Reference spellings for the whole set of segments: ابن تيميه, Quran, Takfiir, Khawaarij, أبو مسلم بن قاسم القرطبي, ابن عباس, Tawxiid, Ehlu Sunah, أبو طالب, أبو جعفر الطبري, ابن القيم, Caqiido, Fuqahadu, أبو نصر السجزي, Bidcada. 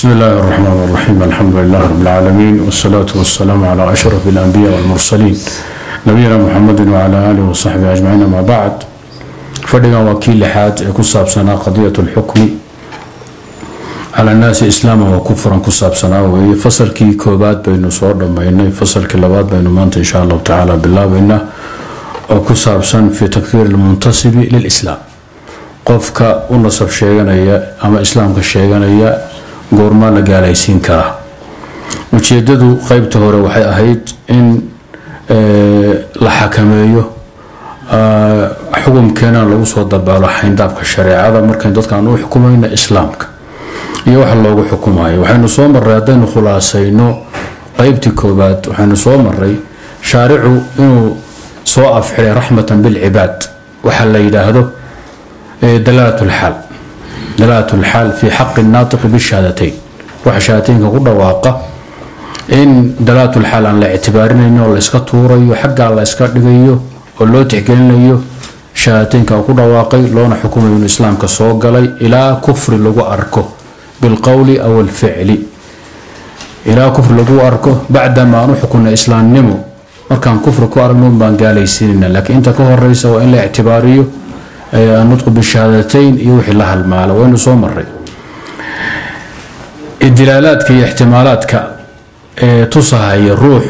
بسم الله الرحمن الرحيم. الحمد لله رب العالمين، والصلاة والسلام على أشرف الأنبياء والمرسلين نبينا محمد وعلى آله وصحبه أجمعين. ما بعد، فدنا وكيل لحاد كصاب سنة قضية الحكم على الناس إسلاما وكفرا كصاب سنة، وفصل كي كوبات بين صور دمينا، فصل كلوات بين مانت إن شاء الله تعالى بالله بيننا وكصاب سنة في تكفير المنتصب للإسلام. قفك ونصب شيئا أما إسلام كشيئا goorma la gaalaysiin kara. ujeedadu qaybta hore waxay ahayd in la xakameeyo xukumkeena lagu soo dabaalo xayndaabka shariicada markay dadka aan u xukumayna islaamka iyo waxa loogu xukumayo. waxaanu soo maray dadna khulaasayno qaybtii koobaad. waxaanu soo maray shaaricu inuu soo afxiray rahmatan bil ibad, waxa la yiraahdo dalaatul hal. دلالة الحال في حق الناطق بالشهادتين، وحشاتين كقول واقع إن دلالة الحال على اعتبارنا إنه الله يسكتوره يحق على يسكتوره والله تحكينه شهادتين كقول واقع لون حكم من الإسلام كصوغ علي إلى كفر لجو أركه بالقول أو الفعل إلى كفر لجو أركه بعدما نحكمنا إسلام نمو وكان كفر كارنون بانجالي سيرنا، لكن أنت كهر رئيس وإن لا اعتباريه النطق بالشهادتين يوحي لها المال. وين صومري الدلالات كي احتمالات كا تصهي الروح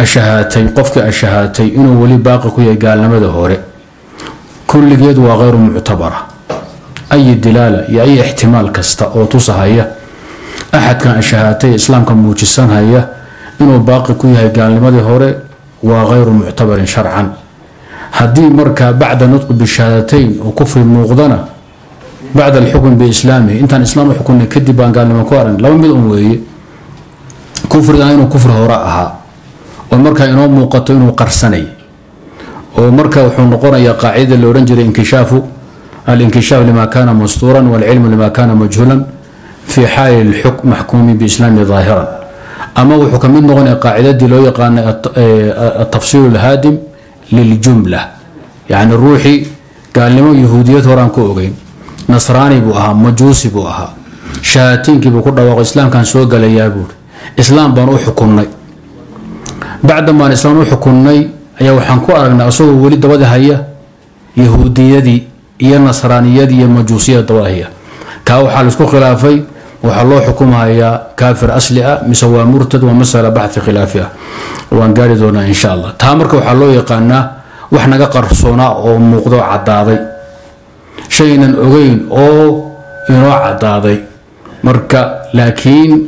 الشهادتين قفك الشهادتين انه ولي باقي كويا قال لما دهوري كل جد وغير معتبره. اي دلاله يا اي احتمال كستا او تصهي احد كان الشهادتين اسلام كان موجسان هي انه باقي كويا قال لما دهوري وغير معتبر شرعا. هدي مركا بعد النطق بالشهادتين وكفر المغضنة بعد الحكم بإسلامه انت الإسلام حكمنا كدبان قال لما كوارن لو مدعون وي كفر داين وكفر هراءها والمركا ينوم موقتين وقرسني ومركا وحون نقرن يا قاعدة اللي ورنجر الانكشاف لما كان مستورا والعلم لما كان مجهولا في حال الحكم محكوم بإسلامه ظاهرا. أما وحكم النغن قاعدة دي لو يقان التفصيل الهادم للجملة، يعني الروحي قال لهم يهودية ورانكو أوغين نصراني بوها مجوسي بوها شاتين كي بقول رواق إسلام كان سوق ليابور إسلام بنروح كوني بعد ما الإسلام روح كوني يا وحنكو أرجع أصور ولد دوادها هي يهودية دي يا نصرانية دي يا مجوسية دواهية كاو حالسكو خلافي وحلو حكمها هي كافر أسلئة مسوى مرتد ومسألة بحث خلافها وانقاري دونا إن شاء الله تامرك وحلو يقانا وحنا قرصونا أو موقضوع عداضي شيئا أغين أو ينوع عداضي مركا، لكن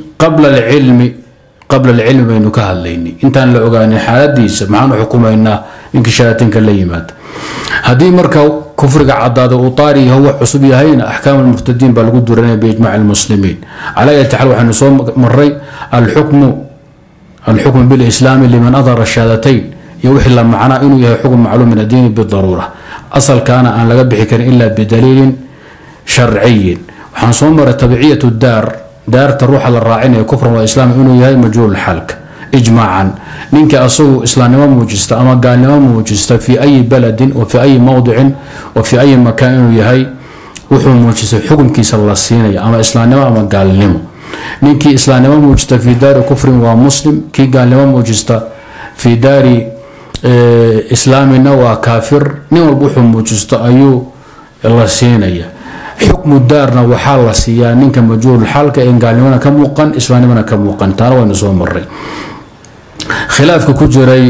قبل العلم بينو كهالليني انتان لأغاني حالات ديس معانا حكومة إنا انكشاتين كالليمات هذه مركا كفر عضاد وطاري هو حسبي هينا احكام المرتدين بالقود درنا باجماع المسلمين على يتحلو عن صوم مري الحكم بالاسلام لمن اظهر الشهادتين يوحي لنا معنا انه يحكم معلوم من الدين بالضروره اصل كان ان لا بحي كان الا بدليل شرعي. وحن صوم تبعيه دار تروح على الراعين كفر واسلام انه هي مجهول الحلك اجماعا منك اصو اسلام موجست اما قال موجست في اي بلد وفي اي موضع وفي اي مكان يهي وحو موجست حكم كيس الله الصيني اما اسلام اما قال لهم منك اسلام موجست في دار كفر ومسلم كي قال لهم موجست في دار اسلامنا وكافر نور بوحو موجست ايو الله الصيني حكم دارنا وحال الصيا منك مجهول الحلقه ان قال لنا كم وقن اسلامنا كم وقن ترى ونسو مري خلافك كجري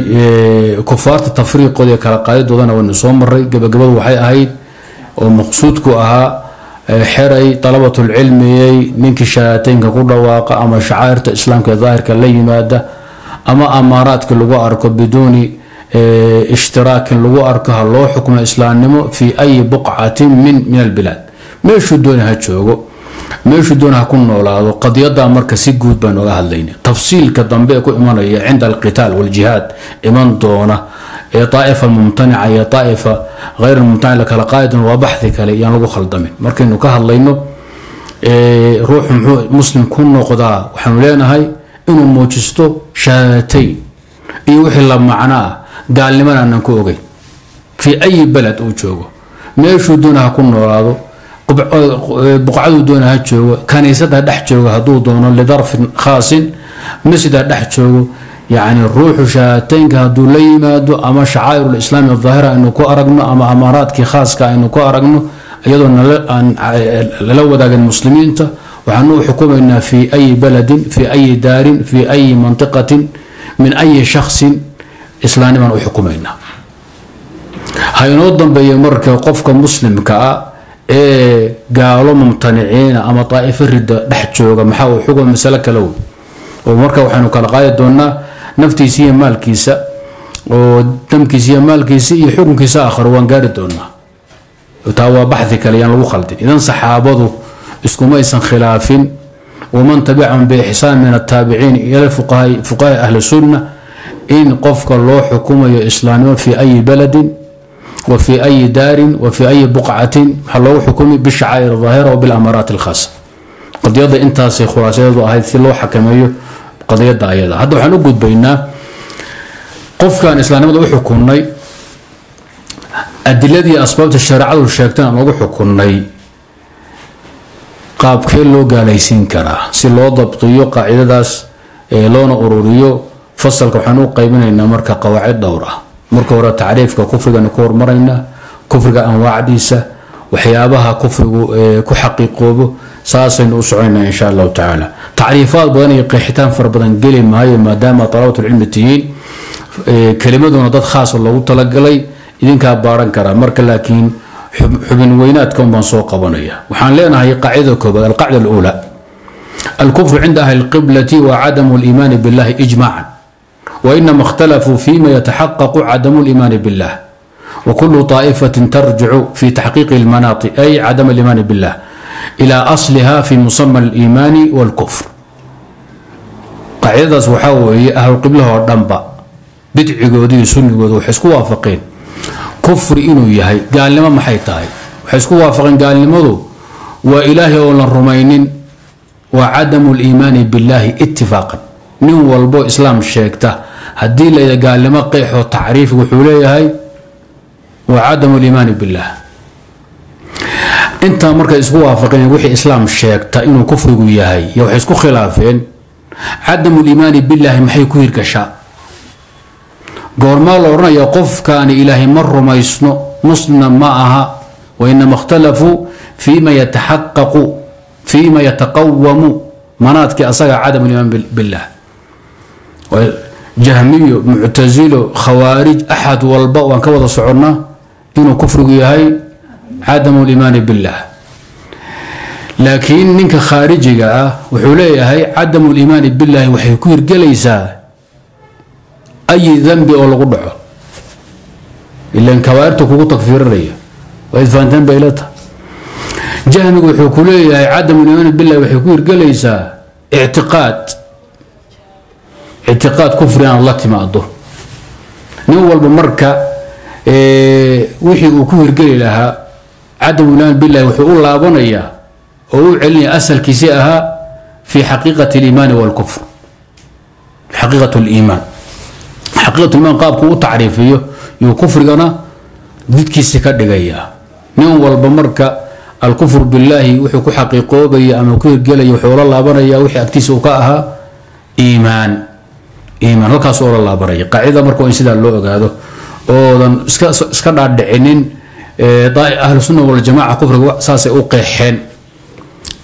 كفارة التفريق قد يكرا قائد وضعنا والنسوم مري قبل وحي أهيد ومقصودك أها حري طلبة العلم منك شهادتين كقول واقع أما شعائر الإسلام كظاهر كاللي مادة أما أمارات كاللي أركب بدون اشتراك اللي أركها الله حكم الإسلام نمو في أي بقعة من البلاد ما يشدونها تشوقو ما يشدونها كن ولا قد يضع مركزي جود بين ولا هالليني تفصيل كالضمبيكو إيمان عند القتال والجهاد إيمان دونه طائفة ممتنعة يا طائفة غير ممتنعة لك لقائد وبحثك لي يعني لو خلطمين مركز إنه كهاللينو روح مسلم كن وقضاء وحملينا هاي إنه موجستو شاتي يوحي الله معناه قال لمن أن نكوغي في أي بلد أوجوغو ما يشدونها كن ولا بقعدو دون هاتشو كان يسدها دحشو هدو دون لظرف خاص مسدها دحشو يعني الروح شاتين هدو ليما دو أما شعائر الإسلام الظاهرة إنه كو أرقنا أما أمارات كي خاص كأنه كو أرقنا أيضا لو ذاك المسلمين وحنو حكومنا في أي بلد في أي دار في أي منطقة من أي شخص إسلامي من حكومنا هاي نوضن بيمرك وقفك مسلم كا قالوا ممتنعين أما طائف الرد دحجوغا محاول حكم مسلك لو ومركا وحنو كالغاية دونا نفتي سي مال كيسا ودمكي سي مال كيسي حكم كيسا آخر وان قارد دونا وتاوا بحثك ليان لو خلدين إذا صحابته اسكو مايسن خلافين ومن تبعهم بإحسان من التابعين إلى الفقهاء فقهاء أهل السنة إن قفك الله حكومة إسلامية في أي بلد وفي أي دار وفي أي بقعة حلو حكومي بالشعائر الظاهرة وبالأمارات الخاصة قد يضع انتهى خراسية وهذه الله حكمية قد يضع أيضا هذا حنقود بيننا قفك إسلامية وحكومي الذي أسببت الشريعة والشيكتان أما وحكومي قاب كيلو قاليسين كرا سي لو ضبطيو قاعداداس لونا أروريو فصل كوحانو قيبنينا مركا قواعد دورة مركا ورا تعريفك كفرقا نكور مرينا كفرقا أنواع ديسة وحيابها كفرقو كحقيقوبو ساسين أسعينا إن شاء الله تعالى تعريفات بغني قيحتان فربضان قلي ما هي ما دام طلاوة العلم التيين كلمة دون ضد خاص الله وطلقلي إذن كابارن كرا مركا لكن حبن وينات كم بنسوق بنية وحن لنا هي قاعدة كبيرة القاعدة الأولى الكفر عند أهل القبلة وعدم الإيمان بالله إجماعا وإنما اختلفوا فيما يتحقق عدم الإيمان بالله وكل طائفة ترجع في تحقيق المناط أي عدم الإيمان بالله إلى أصلها في مسمى الإيمان والكفر قاعدة صحوي أهل القبلة والدنبا بدع جودي سن جودي حسكوا وافقين كفر إنه يهي قال لما ما حيتاي وحسكوا وافقين قال لماذا وإلهي ولا الرومين وعدم الإيمان بالله اتفاقا من والبو إسلام الشيكته هدي إذا قال لما قيح وتعريف وحوليه هاي وعدم الإيمان بالله أنت مركز حسكوا وافقين وحي إسلام الشيكته إنه كفر وياهي يوحسكوا خلافين عدم الإيمان بالله ما حيكون الكشاء قورمال ورنا يقف كان إلهي مر ما يسنو مسلما معها وإنما اختلفوا فيما يتحقق فيما يتقوم مناطق أصغر عدم الإيمان بالله جهمي معتزل خوارج أحد والباء وانكوض صعرنا إنه كفر هاي عدم الإيمان بالله لكن إنك خارجي وحوليها هاي عدم الإيمان بالله وحيكون جليسا أي ذنب أو الغضب إلا إن كوارته كوكو تكفيرية وإذ فان ذنب إلتها جهنم وحكولية عدم الإيمان بالله وحكور قليسة اعتقاد كفر عن الله تما أضر نول بمركة وحي وكور قليلها عدم الإيمان بالله وحقول الله بنية وعلني أسل كسائها في حقيقة الإيمان والكفر حقيقة الإيمان حقيقة من قابكو تعريفيه يكفر جنا ضد كيس كدجيا نوم والبمركة الكفر بالله وحكو حقيقه بي أما كير جل يحول الله بريا وح أكتس وقاها إيمان لك صور الله بريا قاعدة مركو إنسان اللوج هذا أولاً سكر عند عينين ضاي أهل السنة والجماعة كفر ساس أوقحين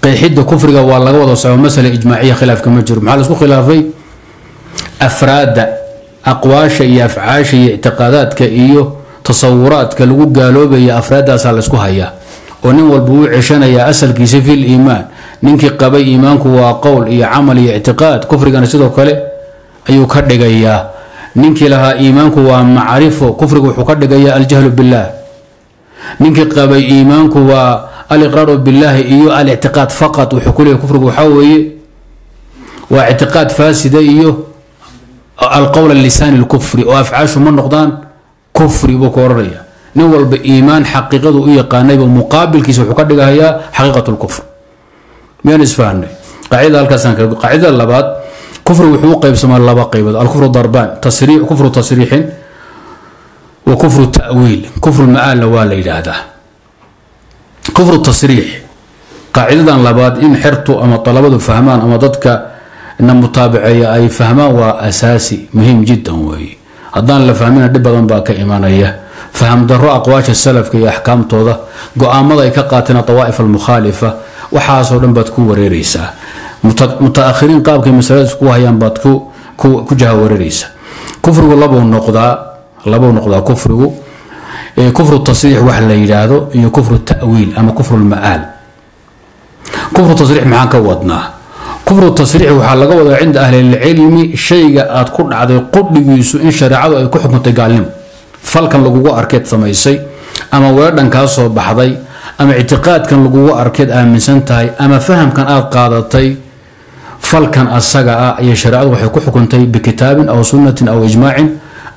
قيحد كفر والله وضع صعب مسألة إجماعية خلاف كم جرم على سو خلافي أفراد أقواش يا أفعاش يا اعتقادات كأيو تصورات كالوجا قالوا يا أفراد أسالسكوها يا ونول بوع عشان يا أسل كيس في الإيمان ننكي قبي إيمانك وقول يا عمل يا اعتقاد كفر كان سيدو كله أيو كردقا يا ننكي لها إيمانك ومعارفه كفر وحكردقا يا الجهل بالله ننكي قبي إيمانك والإقرار بالله أيو الاعتقاد فقط وحكوله كفر وحوي واعتقاد فاسد أيو القول اللسان الكفري وافعاشه من نقدان كفري بكورية نول بإيمان حقيقته إيه قانيب مقابل كيس وحكدها هي حقيقة الكفر مين اسفاني قاعدة الكسان قاعدة اللبات كفر وحقوق يسمى اللباقي الكفر ضربان تصريح كفر تصريح وكفر تأويل كفر المآل والي هذا كفر التصريح قاعدة لباد إن حرتوا أما طلبوا فهمان أما ضدك إن متابعي أي فهمان وأساسي مهم جدا وهي أدان لفهمنا دبلا باك إيمانية فهم دروا أقواش السلف كي أحكام توضا قام ضيك قاتنا طوائف المخالفة وحاصل باتكو وريريسا متأخرين قابك مسألة كوها ينباتكو كجها وريريسا كفر لبوا النقضاء لبوا النقضاء كفره كفر التصريح وحلا يجادو كفر التأويل أما كفر المآل كفر التصريح معاك وضناه كفر التصريح وحلقه وضع عند أهل العلم شيء أتكون عدو قد يسوء إن شرعه أي كحكم تقالم فالكن لقوة أركيد سميسي أما وردن كاسو بحضي أما اعتقاد كان لقوة أركيد آمن سنتهي أما فهم كان آد قادتي فالكن السقع يشرع وحكو حكمتي بكتاب أو سنة أو إجماع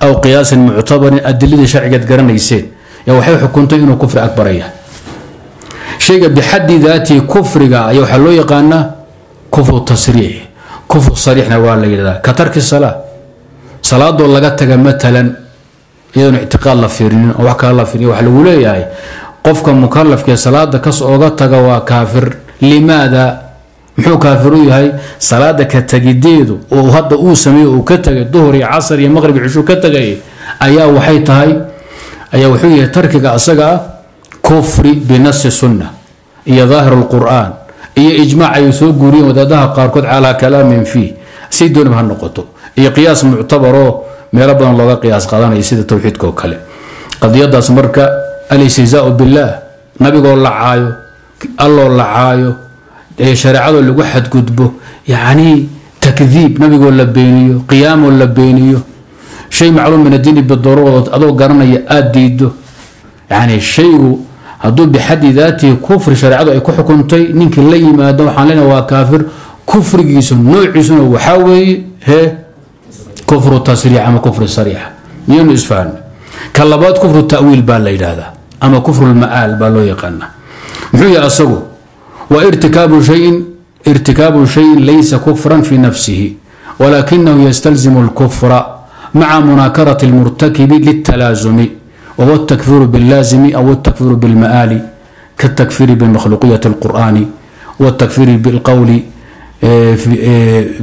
أو قياس معتبر أدلة شرعي قد قرن يسير يوحي حكمتي إنه كفر أكبرية شيء بحد ذاته كفر يوحي لو يقانا كفر التصريح كفر صريح نوال كترك الصلاة صلاة والله قد مثلا يدون اعتقال الله فيرين أو حكى الله فيرين وحلولي يعني قفك مكلف كي صلاة كس أوقاتك وكافر لماذا؟ محو كافرو هاي صلاة كتجديد وهذا أو سمي وكتج الظهر عصر يا مغرب عشو كتجي أيا وحيت هاي أيا وحية تركك أصقع كفر بنص السنة هي ظاهر القرآن هي إجماع يسوق قرين وده قارقد على كلام فيه سيدون بهالنقطة هي قياس معتبره ما ربنا الله قياس قضانا يسيد التوحيد كوكله قد يضع سمرك الاستهزاء بالله نبي قول الله عايو الله الله عايو شريعه اللي وحد قدبه يعني تكذيب نبي قول لبينيو قيام لبينيو شيء معلوم من الدين بالضروره اضو قرن ياديده يعني شيء هدول بحد ذاته كفر شريعه اي كحكمتي نينك لي ما دو حالنا وكافر كفر جيسو نوعيسو وحاوي هي كفر التصريح أما كفر الصريح مين يسفعن كلبات كفر التأويل بالليل هذا أما كفر المآل بالله يقنا محوية أصبه وارتكاب شيء ليس كفرا في نفسه ولكنه يستلزم الكفر مع مناكرة المرتكب للتلازم وهو التكفير باللازم أو التكفير بالمآل كالتكفير بالمخلوقية القرآن والتكفير بالقول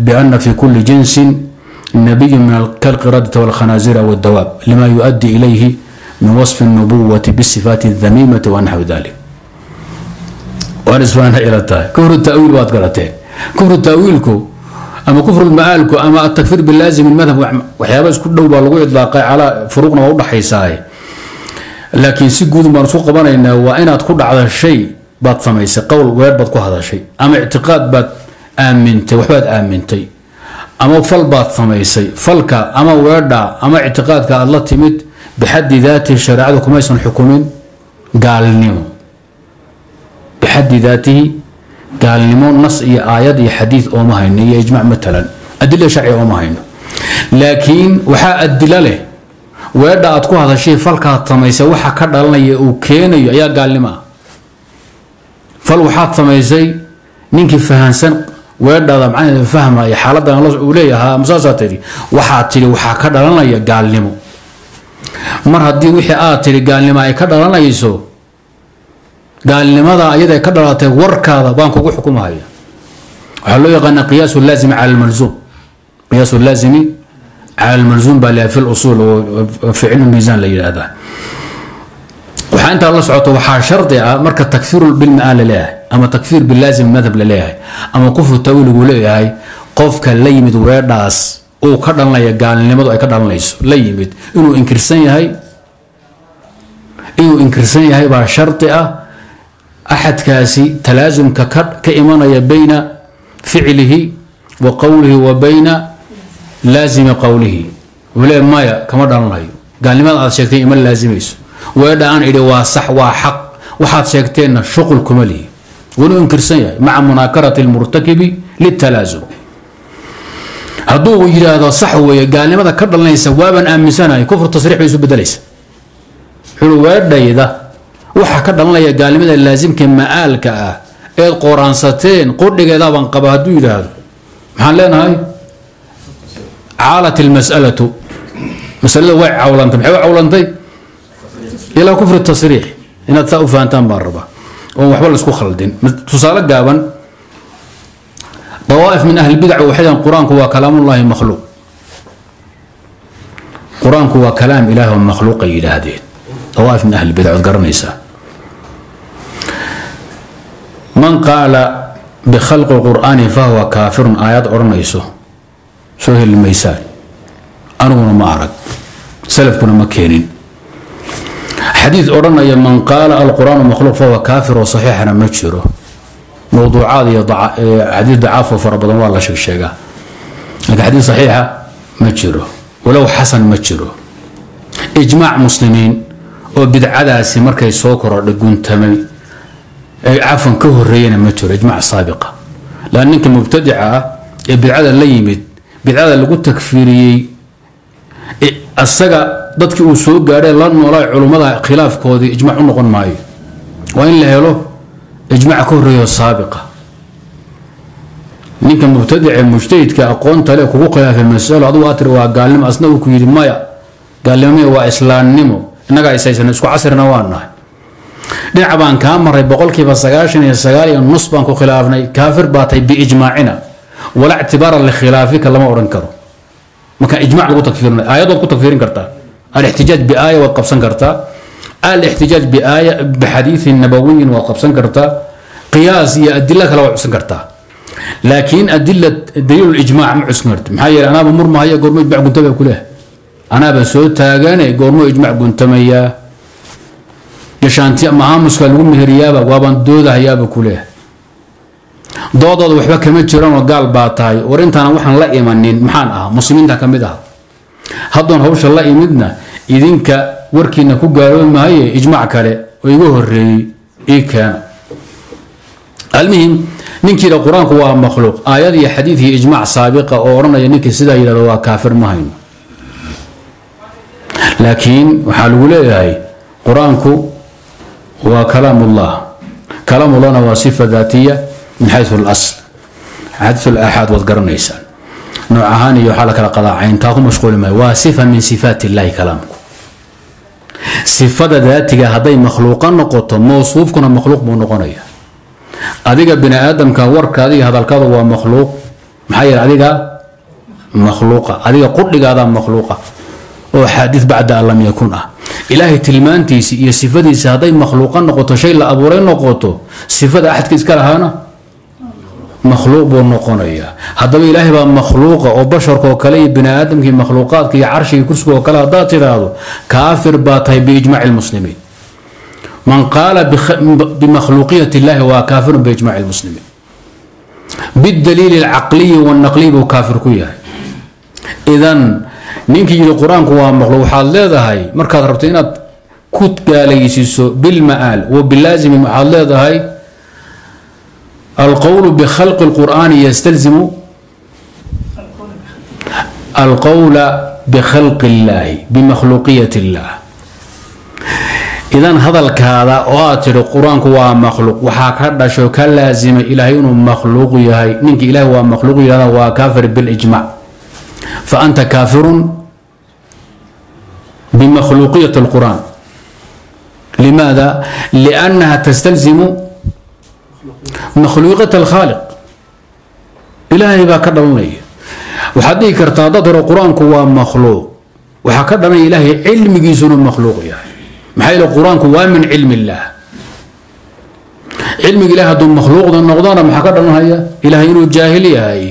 بأن في كل جنس النبي من كالقردة والخنازير والدواب لما يؤدي إليه من وصف النبوة بالصفات الذميمة ونحو ذلك. ونسبانها إلى التاء كفر التأويل وأتقرتين كفر التأويلكو أما كفر المعالكو أما التكفير باللازم المذهب وحيابس كله بالوعد لاقي على فروقنا ووضع حيساي لكن سجود مرسوق بنا إنه وإن تقول على الشيء بطميس قول ويربطك هذا الشيء أما اعتقاد بات آمنتي وحبات آمنتي أما فالبات فميسي فالكا أما ويردا أما اعتقادك الله تمد بحد ذاته شرعه كميسن حكومين قال نيمو بحد ذاته قال نيمو نص آيات حديث أو ما هي إجماع مثلا أدلة شرعية أو ما هي لكن وحا أدلة له ويردا أتكو هذا الشيء فالكا فميسي وحا كدلنا وكينا يا قال لما فالوحات فميسي نينكي فهانسن ويردا معنا فهمها يا حالتنا الله وليها مساساتي وحاتي وحاكا دانا يا قالنمو مرهدي وحي اتي قالنما اي كدانا يسو قالنما ايدا كدراتي وركا بانكو وحكم هايا وحلو يغنى قياس اللازم على الملزوم قياس اللازم على الملزوم بلا في الاصول وفي علم الميزان ليلى هذا وحانت الله سبحانه وحا شرطي مركز تكفير بالمآل له أما تكفير باللازم مذهب لليه أما كفر التأويل وليه قفك ليمد ويرداس أو كردن ليه قال لمدو أي كردن ليسو ليمد إنو إنكرسان يهي بها شرطئة أحد كاسي تلازم كإيمان بين فعله وقوله وبين لازم قوله ولا مايا كما دان ليه قال لماذا شكتين إيمان لازم يسو ويردان إلي وصح وحق وحاد شكتين شغل كمالي ولو انكرسيا مع مناكرة المرتكب للتلازم. هدو يجري هذا صح وقال لماذا كرر لنا سوابا امسانا كفر التصريح ليس بدليس. حلو وارد ايضا وحا كرر لنا قال لماذا لازم كما آلك القران ستين قل لك اذا بنقبها هدو يجري هذا. محل لنا هاي عالت المسألة مسألة وعي عولنتي محي وعي عولنتي الى كفر التصريح ان تساوي فانتان بالربا وحول الاسكو خلدين تصالة قابا طوائف من أهل البدع وحيدا القرآن هو كلام الله مخلوق القرآن هو كلام إله مخلوق إلى هذه طوائف من أهل البدع وقرنيسة من قال بخلق القرآن فهو كافر آيات أرنيسه سهل الميسال أنا ما أعرف سلف كنا مكينين حديث أرني من قال القرآن مخلوق فهو كافر وصحيح أنا مجره موضوعات عديد ضعاف وفربضان والله شو الشيء لكن حديث صحيحة مجره ولو حسن مجره إجماع مسلمين وبدعة سمركي سوكر لقون تمل عفوا كهريين مجره إجماع سابقة لأنك مبتدعة بدعة اللي يمد بدعة اللي قلت تكفيري السجا ضدك وسوق قاعد لأن وراء علماء خلاف كودي إجماع نقول معي وإن لا له إجماع كهرية السابقة نينك مبتدع مجتهد كأقوان تلك حقوقها في المسألة عضو أتر وقال لهم أصنعوا كيري مايا قال لهم هو إسلام نمو إنك إسايسان إسكو عصر نوانا نعبان كامر بقول كيف السجاشن السجاري النصب أنكو خلافنا كافر باطي بإجماعنا ولا اعتبارا لخلافك لما أرنكره ما كان إجماع لو تكفيرنا آيات لو تكفيرين كرتا الاحتجاج بآية والقبسان كرتا الاحتجاج بآية بحديث نبوي والقبسان كرتا قياس يا أدلة لو عسن كرتا لكن أدلة دليل الإجماع مع عسن كرتا محير أنا بمر ما هي قرمي إجماع قنتمية كلها أنا بسود تاجاني قرمي إجماع قنتمية يشانتي معهم مسكلون مهريابة وابن دودة هيابة كلها doodod waxba kama jiraan oo gaal baa tahay warintana waxaan la iimanin maxaan ah muslimiinta kamid ah haddon hawsha la iimidna idinka warkiina ku gaaro maayo ijmaac kale oo igu horeeyay ee ka almuhim ninkii quraanku waa makhluuq aayad iyo xadiis iyo ijmaac saabiqa oo oranaya ninkii sida yiraahdo waa kaafir ma hayno laakiin waxa lagu leeyahay quraanku waa kalaamullah kalaamullah waa sifa daatiya من حيث الأصل حدث الآحاد وذكر النيسان نوع هاني يحالك القضاء عين تاكم مشغول ما وصفة من صفات الله كلامك صفة ذاتك هذي مخلوقا نقطة موصوف كنا مخلوق بنقنية أديك بن آدم كورك هذه هذا الكذا هو مخلوق محير أديك مخلوقة أديك قل هذا مخلوقة وحديث بعد أن لم يكن إلهي تلمانتي يصفة هذي مخلوقا نقطة شيء لأبورين نقطة صفة أحد كذكرها أنا مخلوق ونقونية هذا إلهي بقى مخلوق أو بشر وكلي بني آدم كي مخلوقات كي عرش كرسي وكلا ذات هذا كافر باطي بإجماع المسلمين من قال بمخلوقية الله هو كافر بإجماع المسلمين بالدليل العقلي والنقلي هو كافر كويا إذن نيجي القرآن هو مخلوق حال هذا هاي مركز ربطينات كتب ليسيسو بالمآل وباللازم حال هذا هاي القول بخلق القرآن يستلزم القول بخلق الله بمخلوقية الله إذن هذا الكهذا واتر القرآن هو مخلوق وحاكرد شوك لازم إلهي مخلوق يهي منك إله هو مخلوق يهي هو كافر بالإجماع فأنت كافر بمخلوقية القرآن لماذا؟ لأنها تستلزم مخلوقة الخالق إلهي باكرم لي وحدي كرتا ضدر القرآن هو مخلوق وحكرم إلهي علم جيزون مخلوق يعني محيل القرآن هو من علم الله علم إله دون مخلوق دون نقدان محكرم هي إلهي إنه جاهلية هي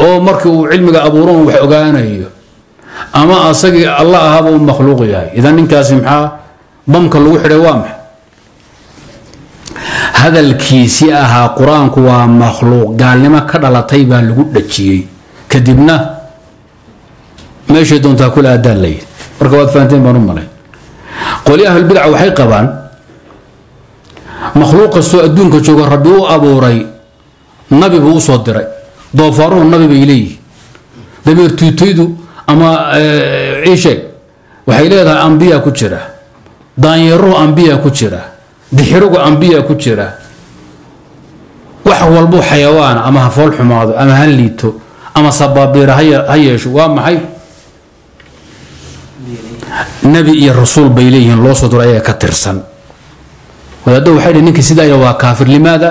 أو مركو علمك أبو روم وحقانا هي أما أصدق الله هذا مخلوق يعني إذا إنك سمحا بمك الوحي روامح هذا الكيسي أها قرآن كوا مخلوق قال لما كذا لا طيبا لقول شيء كذبنا ماشي يدون تاكل هذا الليل ركوات فانتين بنمري قل يا أهل البدع وحيقبا مخلوق السوء الدون كتشوك ربي أبو ري النبي هو صدري ضافروا النبي بيليه دمير تيتيدو أما عيشك وحيلها الأنبياء كتشرة دانيرو أنبياء كتشرة دحرقوا أنبياء كتيرة وحول بو حيوان أما فول حماض أما هليتو أما صبابير هي شو أما هي نبي الرسول بيليه لوصد رأيه كترسن wadaaddu waxay dhigeen ninka sidaa waa kaafir limaada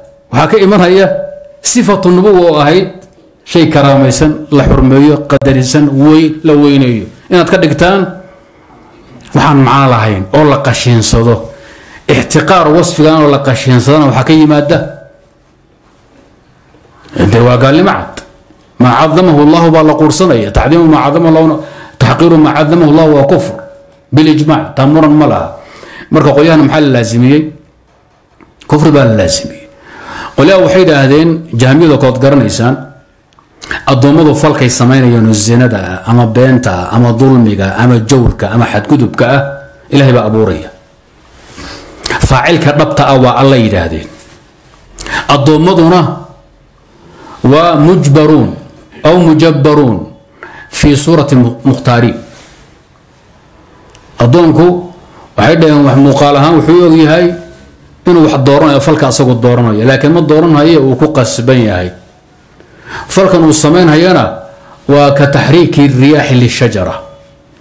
وهكا إيمان هي صفة النبوة وهي شيء كراميسا لا حرمية قدريسا وي لا وينيو إن تكدكتان وحن معاه لهين ولا قشين صدو احتقار وصف لنا ولا قشين صدو وحكي مادة أنت وقال لي معك ما عظمه الله بالله قرصنية تعظيم ما عظمه الله تحقير ما عظمه الله وكفر بالاجماع تامرا ملا مركا قليان محل لازمي كفر بال لازمي قليا وحيد هذين جاميد وكوت قرنيسان الضمض فالكي سمين ينزيندا اما بينتا اما ظلمك اما جورك اما حد كذبك الهي بابورية فاعلك ربطة او الله يد هذين الضمض هنا ومجبرون أو مجبرون في صورة مختارين أظنكو وحيد مقالها وحيوغي هاي إنه واحد دوران فلك أسقط دوران لكن ما الدوران هي وكقس بين هاي فلك والصمين هينا وكتحريك الرياح للشجرة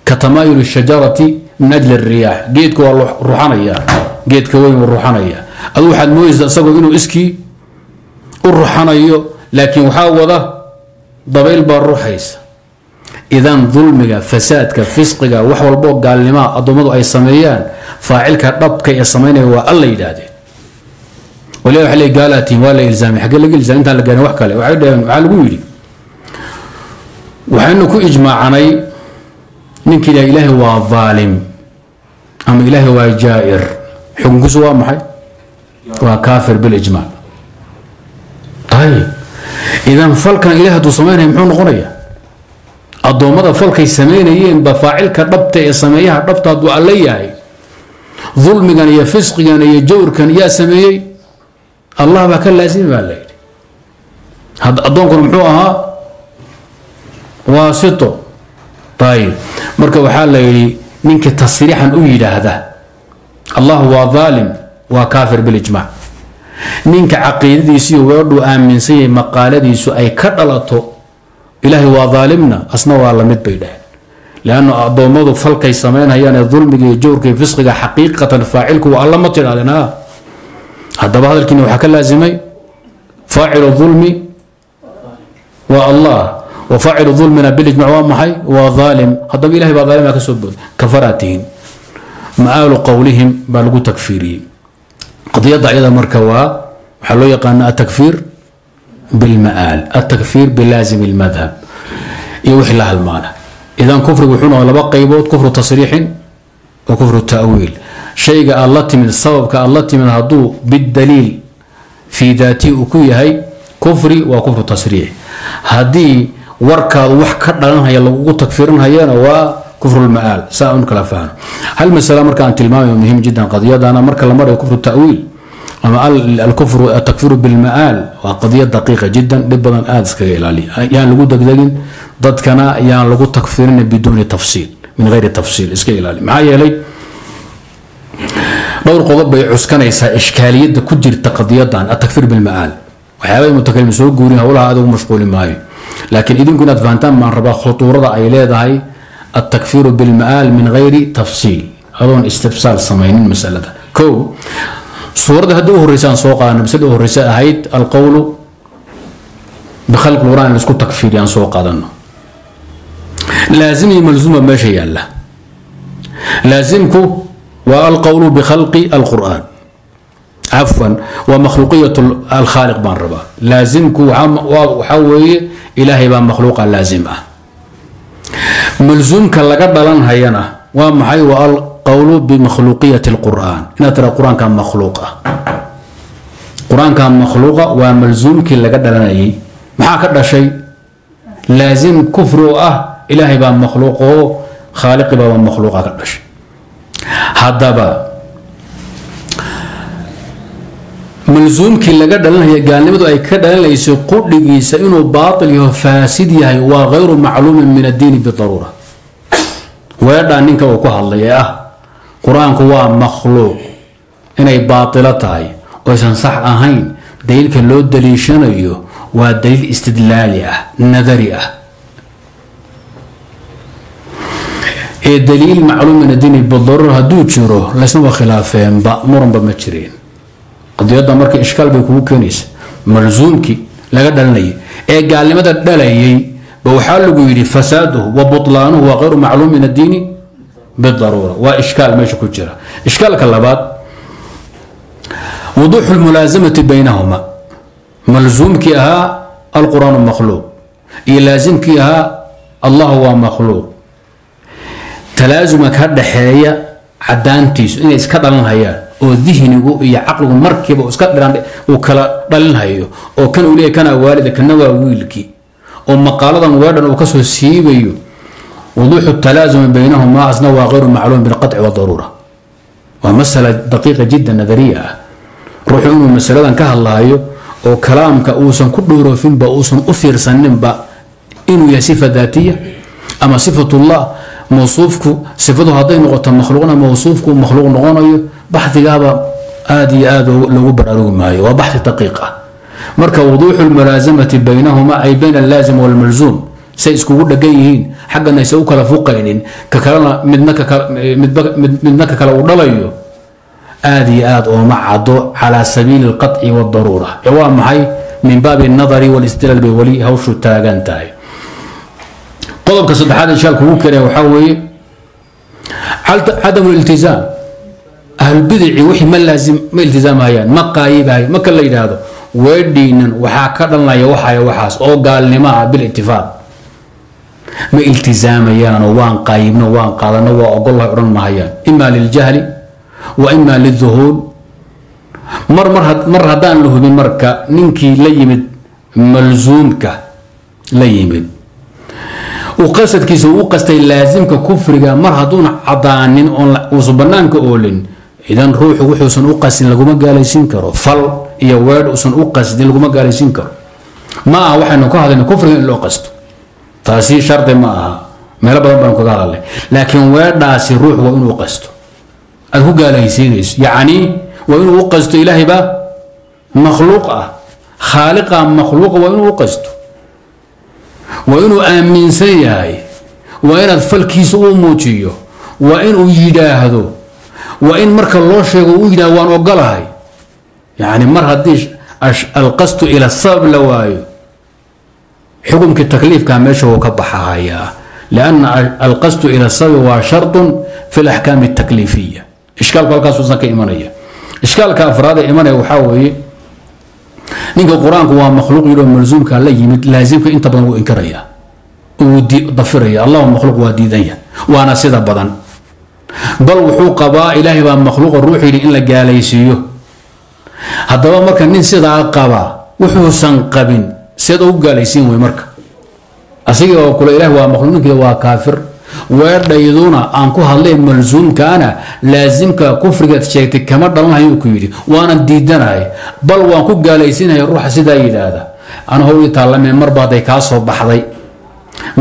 كتمايل الشجرة من أجل الرياح جيتكو الروحانية جيتكو وين الروحانية أدو واحد مويز أسقط إنه إسكي الروحانية لكن وحاوضة ضبيل بالروحيس إذا ظلمك فسادك فسقك وحو البوق قال لما أضمضوا أي سميان فاعلك ربك يا سميني والله يدادي ولا يحلي قالاتي ولا إلزامي حق لك إلزام أنت لقاني وحكا لي وعلقوا لي وحنكو إجماعاني منك إلى إلهي هو ظالم أم إلهي هو جائر حنقصوا محي وكافر بالإجماع طيب إذا فلكا إله تصمينه محون غنية الضومضة فلكي سمينه بفاعلك ربطة سميها ربطة دعاليها ظلم كان يا فسق كان يا جور كان يا سمي الله بك لازم بالليل هذا الضومكم محوها واسطه طيب مركب حال لي منك تصريحا أويل هذا الله هو ظالم وكافر بالإجماع نينك عقيدتيسي وردو آمنسي مقالديسو أي كدلتو إلهي وظالمنا أصنا والله مد بيده لأنه أضومضو فلكي سمين هيان الظلمك جوركي فسقك حقيقة فاعلك والله مطير علينا هذا بعض الكلمة وحكى لازمي فاعل الظلم والله وفاعل ظلمنا بالإجماع ومحي وظالم هذا إلهي وظالمك سبب كفراتهم مآل قولهم بالغو تكفيرهم قضية أيضا مركوة وحلو يقان التكفير بالمآل التكفير بلازم المذهب يوحي لها المعنى إذا كفر وحون ولا بقى يبوت كفر تصريح وكفر التأويل شيء قال الله من الصواب قال الله من هدو بالدليل في ذاتي وكوي هي كفري وكفر تصريح هذه وركة وحكرنا هي لو تكفيرنا هي كفر المآل ساء كلافان هل مسألة مركا أنت المامي مهم جدا قضية أنا مركا لمرة كفر التأويل أما الكفر التكفير بالمآل وقضية دقيقة جدا لبدن آدسك إلى يعني لقود دقيقين ضد كان يعني لقود تكفيرنا بدون تفصيل من غير تفصيل إسك إلى معايا لي دور قضب يعسكن إشكالية كجر التقضية عن التكفير بالمآل وحيابي متكلم سوق قولي هؤلاء هذا مشغول معي لكن إذن كنا فانتم مع ربا خطورة أي لا داعي التكفير بالمآل من غير تفصيل أظن استفسال صميم المسألة كو صورة هدوه الرسالة سوقا نمسدوه الرسالة هيد القول بخلق القرآن لسكو تكفير يعني سوقا ظنه لازم ملزومة ماشي يلا لازمكو والقول بخلق القرآن عفوا ومخلوقية الخالق بان ربا لازمكو وحوي إلهي بان مخلوقا لازمه ملزومك لقد بلان هينا ومحي والقول بمخلوقية القرآن إن ترى القرآن كان مخلوقة القرآن كان مخلوقة وملزومك لقد بلان هي محاكد شيء لازم كفر إلهي بان مخلوقه خالق بان مخلوقه هذا ملزومكي لغا دلنها غالنمدو اي كا دلنيسو قودغيسا انو باطل يهو فاسد يحي وا غير معلوم من الدين بالضروره ويدا نينكا وا كو هادليا قرانكو وا مخلوق اني باطله تاي او سان صح اهين دليلك لو دليشنيو وا دليل استدلالي اه نظري اه اي دليل معلوم من الدين بالضروره هدو جيرو لسنا خلافين با مرن بما جيرين قضية مركي إشكال بيكون كنيس ملزومك لا قدرني إيه قال لي ماذا دلني بوحال جويري فساده وبطلانه وغير معلوم من الدين بالضرورة وإشكال ماشي كجرا إشكالك اللبات وضوح الملازمة بينهما ملزومك ها القرآن مخلوق يلازمك ها الله هو مخلوق تلازمك هذا حياة عدانتيس إن إسكتلن هيا oo dhihnigu iyo aqligu markiiba iska dhiraan oo kala dhalinaayo oo kan uu leeyahay kana waalid kana waa wiilki oo maqaaladan wadan oo ka soo siibayo wuduuxu talaazum baynahuma asna wa ghayr ma'lum bil qat'i wa darura wa mas'ala daqiqa jiddan nadariya ruuxu mas'aladan ka hadlaayo oo kalaamka uusan ku dhuroofin ba uusan u fiirsanin ba inuu yahay sifa dhatiya ama sifatullah موصوفكو صفته هذا نقطة مخلوقنا موصوفكو مخلوق نقونايو بحث جابا آدي آدو لو بررو معي وبحث دقيقة مركب وضوح الملازمة بينهما أي بين اللازم والملزوم سيسكو ولا جايين حقنا يسوق على فوقين ككلام منك كلام ضليو آدي آدو مع عضو على سبيل القطع والضرورة يوام هاي من باب النظر والاستدلال بولي هوشو تاجنتاي قضبك صدحان إن شاء الله كوكرة وحوي عدم الالتزام أهل البدع وحي ما لازم ما التزام هايان ما قايب هاي ما كل يد هذا ودينا وحاكر الله يوحى يوحاس أو قال لي ما بالاتفاق ما التزام هايان وان قايبنا وان قالنا وأقول الله يرن ما هايان إما للجهل وإما للذهول مر هدان له من مركة ننكي ليمد ملزومك ليمد وقصد كيس وقصد لازمك كفرجا مرهدون عضانين وصبنانك أولين إذن روح وحسن وقصد لقوم جالسين كرو فل يوارد وسن وقصد لقوم جالسين كرو ما واحد نكهذا نكفر إلا قصد تاسي شرط ما ما ربنا بنقول عليه لكن وارد ناسي روح وإن وقصد هو جالسين يعني وإن وقصد إلهي با مخلوقة خالقة مخلوقة وإن وقصد وإنه آمن سيئي وإن أطفال كيس أموتيه وإن أجيدا هذا وإن مرك الله شيء أجيدا وأن أقلها يعني مرهديش القصد إلى الصاب لواي حكمك التكليف كان شو كبحها لأن القصد إلى الصاب هو شرط في الأحكام التكليفية إشكال كالقصد صنك إيمانية إشكال كأفراد إيمانية وحاوي نينك القرآن هو مخلوق يلو ملزوم كان لازمك انت بدن وانكريا ودي ضفريا الله مخلوق ودي دنيا وانا سيدا بدن بل وحو قبا الهي با مخلوق الروح ان لا جاليسيو هذا مركا نين سيدا قبا وحو سن قبن سيدا او جاليسين وي مركا اسيغا كل اله وا مخلوق نك وا كافر ويرديدونا ان كو هلي ملزوم كان لازمك كفرك شيكت كما دلنهايو كيدي وانا ديدناي بل وان كو غاليسيناي روح سدا يلادا انا هو يتالمي مربا داي كا سو بخداي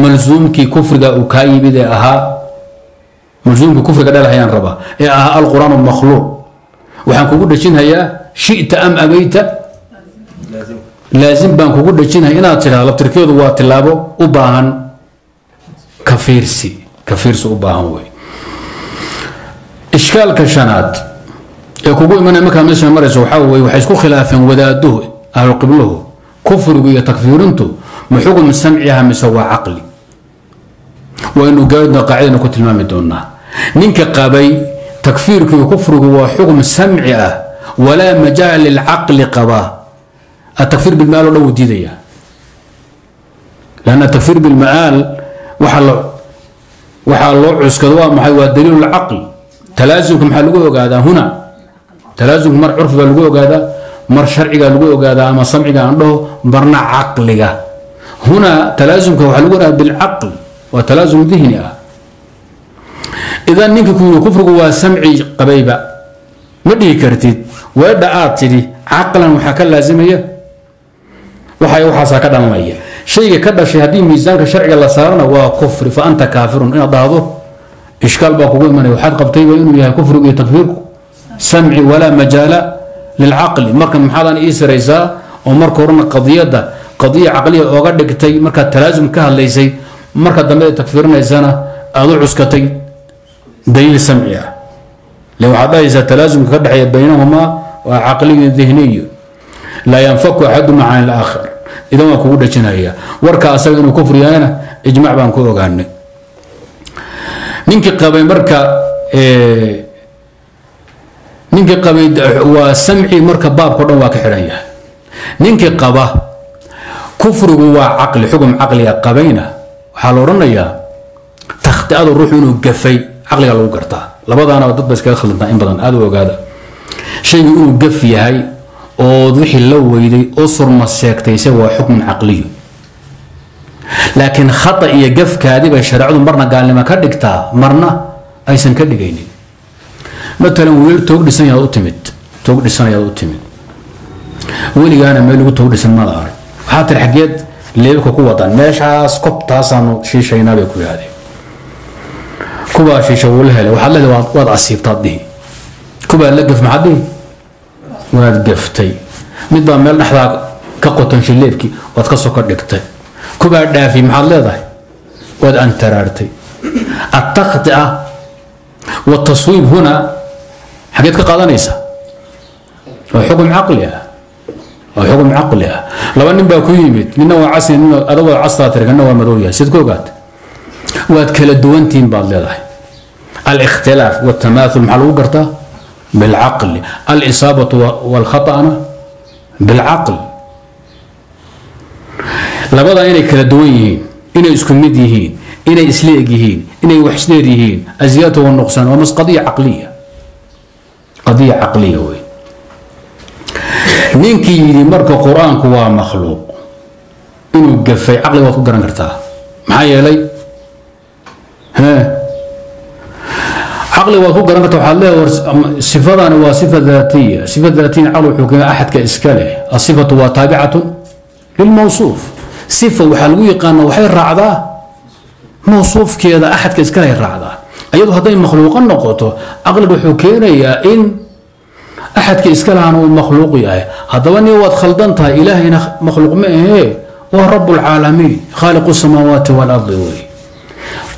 ملزومكي كفرك او كايبيده اها ملزومك كفرك دلهايان ربا اي اها القران مخلوق وحان كوغو دجينهايا شئت ام ابيت لازم بان كوغو دجينها ان تلاله تركيده وا تلابو او باهن كفيرسي كفيرس وباهوي إشكال كشنات يكوبو من مكان مثل مرز وحاوي وحيسكو خلافا وداده أهل قبله كفر ويا تكفير انتو محكم سمعها مسوى عقلي وإنه قاعدنا قاعدين كنت المام دونا نينك قابي تكفيرك وكفرك وحكم سمعها ولا مجال للعقل قباه التكفير بالمال لو ديديا لأن التكفير بالمال وحال عسكروا محي ودليل العقل تلازمكم حلقوا قاعدا هنا تلازمكم مر عرف قالوا قاعدا مر شرعي قالوا قاعدا أما سمعي عنده برنا عقلي هنا تلازمكم حلقوا بالعقل وتلازم ذهني إذا نينك كفرك وسمعي قبيبة ما دي كرتيد ويدعاتي عقلا وحكا لازمية وحي وحاسا كدامية شيء كذا شيء هذه ميزانك شرعي الله صارنا وكفر فأنت كافر إن أضاضه إشكال باقول من يحد قبطي وإنه يا كفر ويتكفيرك سمعي ولا مجال للعقل مركب محاضن إيس ريزا ومركورنا قضية ده قضية عقلية وقدك تي مركب تلازم كهالليزي مركب دمية تكفيرنا إزانا أضع عسكتي دليل سمعية لو عدا إذا تلازم كدحي بينهما وعقلية ذهنية لا ينفك أحدهما عن الآخر إذا ما كودة جناية وركا أساقنا وكفر يانا إجمع بان كودة عني نينك قابي مركا نينك قابي وسمعي مركا باب قرن واكحرانية نينك قابا كفر هو عقل حكم عقلي قابينا وحالورنا يا تختار الروح منه قفي عقلي لو قرطاه لبدا أنا ودد بس كذا خلنا إن بدن هذا وهذا شيء يقول قفي هاي أو ذي اللوي ذي أصر مساك تيسوى حكم عقلي لكن خطأ يقف كذي بشرع له مرنا قال لي ما كذب تا مرنا أي سن كذب جيني مثلا ويل توجد سنة يوتمت توجد سنة يوتمت ولي أنا ملوك توجد سنة ما أعرف حتى الحاجات اللي بكو قوة ماش عسكب تاسانو شيء نابكو هذه كوبا شيء شغلها لو حلل وضع السيطات دي كوبا لقف معدي ونقفتي نظام مال نحضر كقطن شليبكي وتكسر كردكتي كوبا دافي محلضه ود انت رارتي التخطئه والتصويب هنا حاجات كقضانيسه وحكم عقليه وحكم عقليه لو ان باكو يمد من نوع عسى ادو عصا ترغنا ومدويا سيد كوغات واد كلا دوانتين بعض لهذا الاختلاف والتماثل مع الوقرطة بالعقل الإصابة والخطأ أنا بالعقل لبضا إني كلا دويين إني إسكمديهين إني إسليقيهين إني وحسنيريهين الزيادة والنقصان ومس قضية عقلية قضية عقلية وين نينكي مركو قرآن كوا مخلوق إنه قفي عقلي وقرن قرطها معايا لي عقلي وكو قرنت وحاله صفة أنا وصفة ذاتية صفة ذاتية عقل حكم أحد كإسكاله الصفة وتابعة للموصوف صفة وحلوي قانا وحير رعدة موصوف كذا أحد كإسكاله الرعدة أيضا هذين مخلوقا نقطه عقل حكينا يا إن أحد كإسكاله عنه المخلوق يا هذا وني وخلدنتها إلهنا مخلوق ما هي وهو رب العالمين خالق السماوات والأرض وي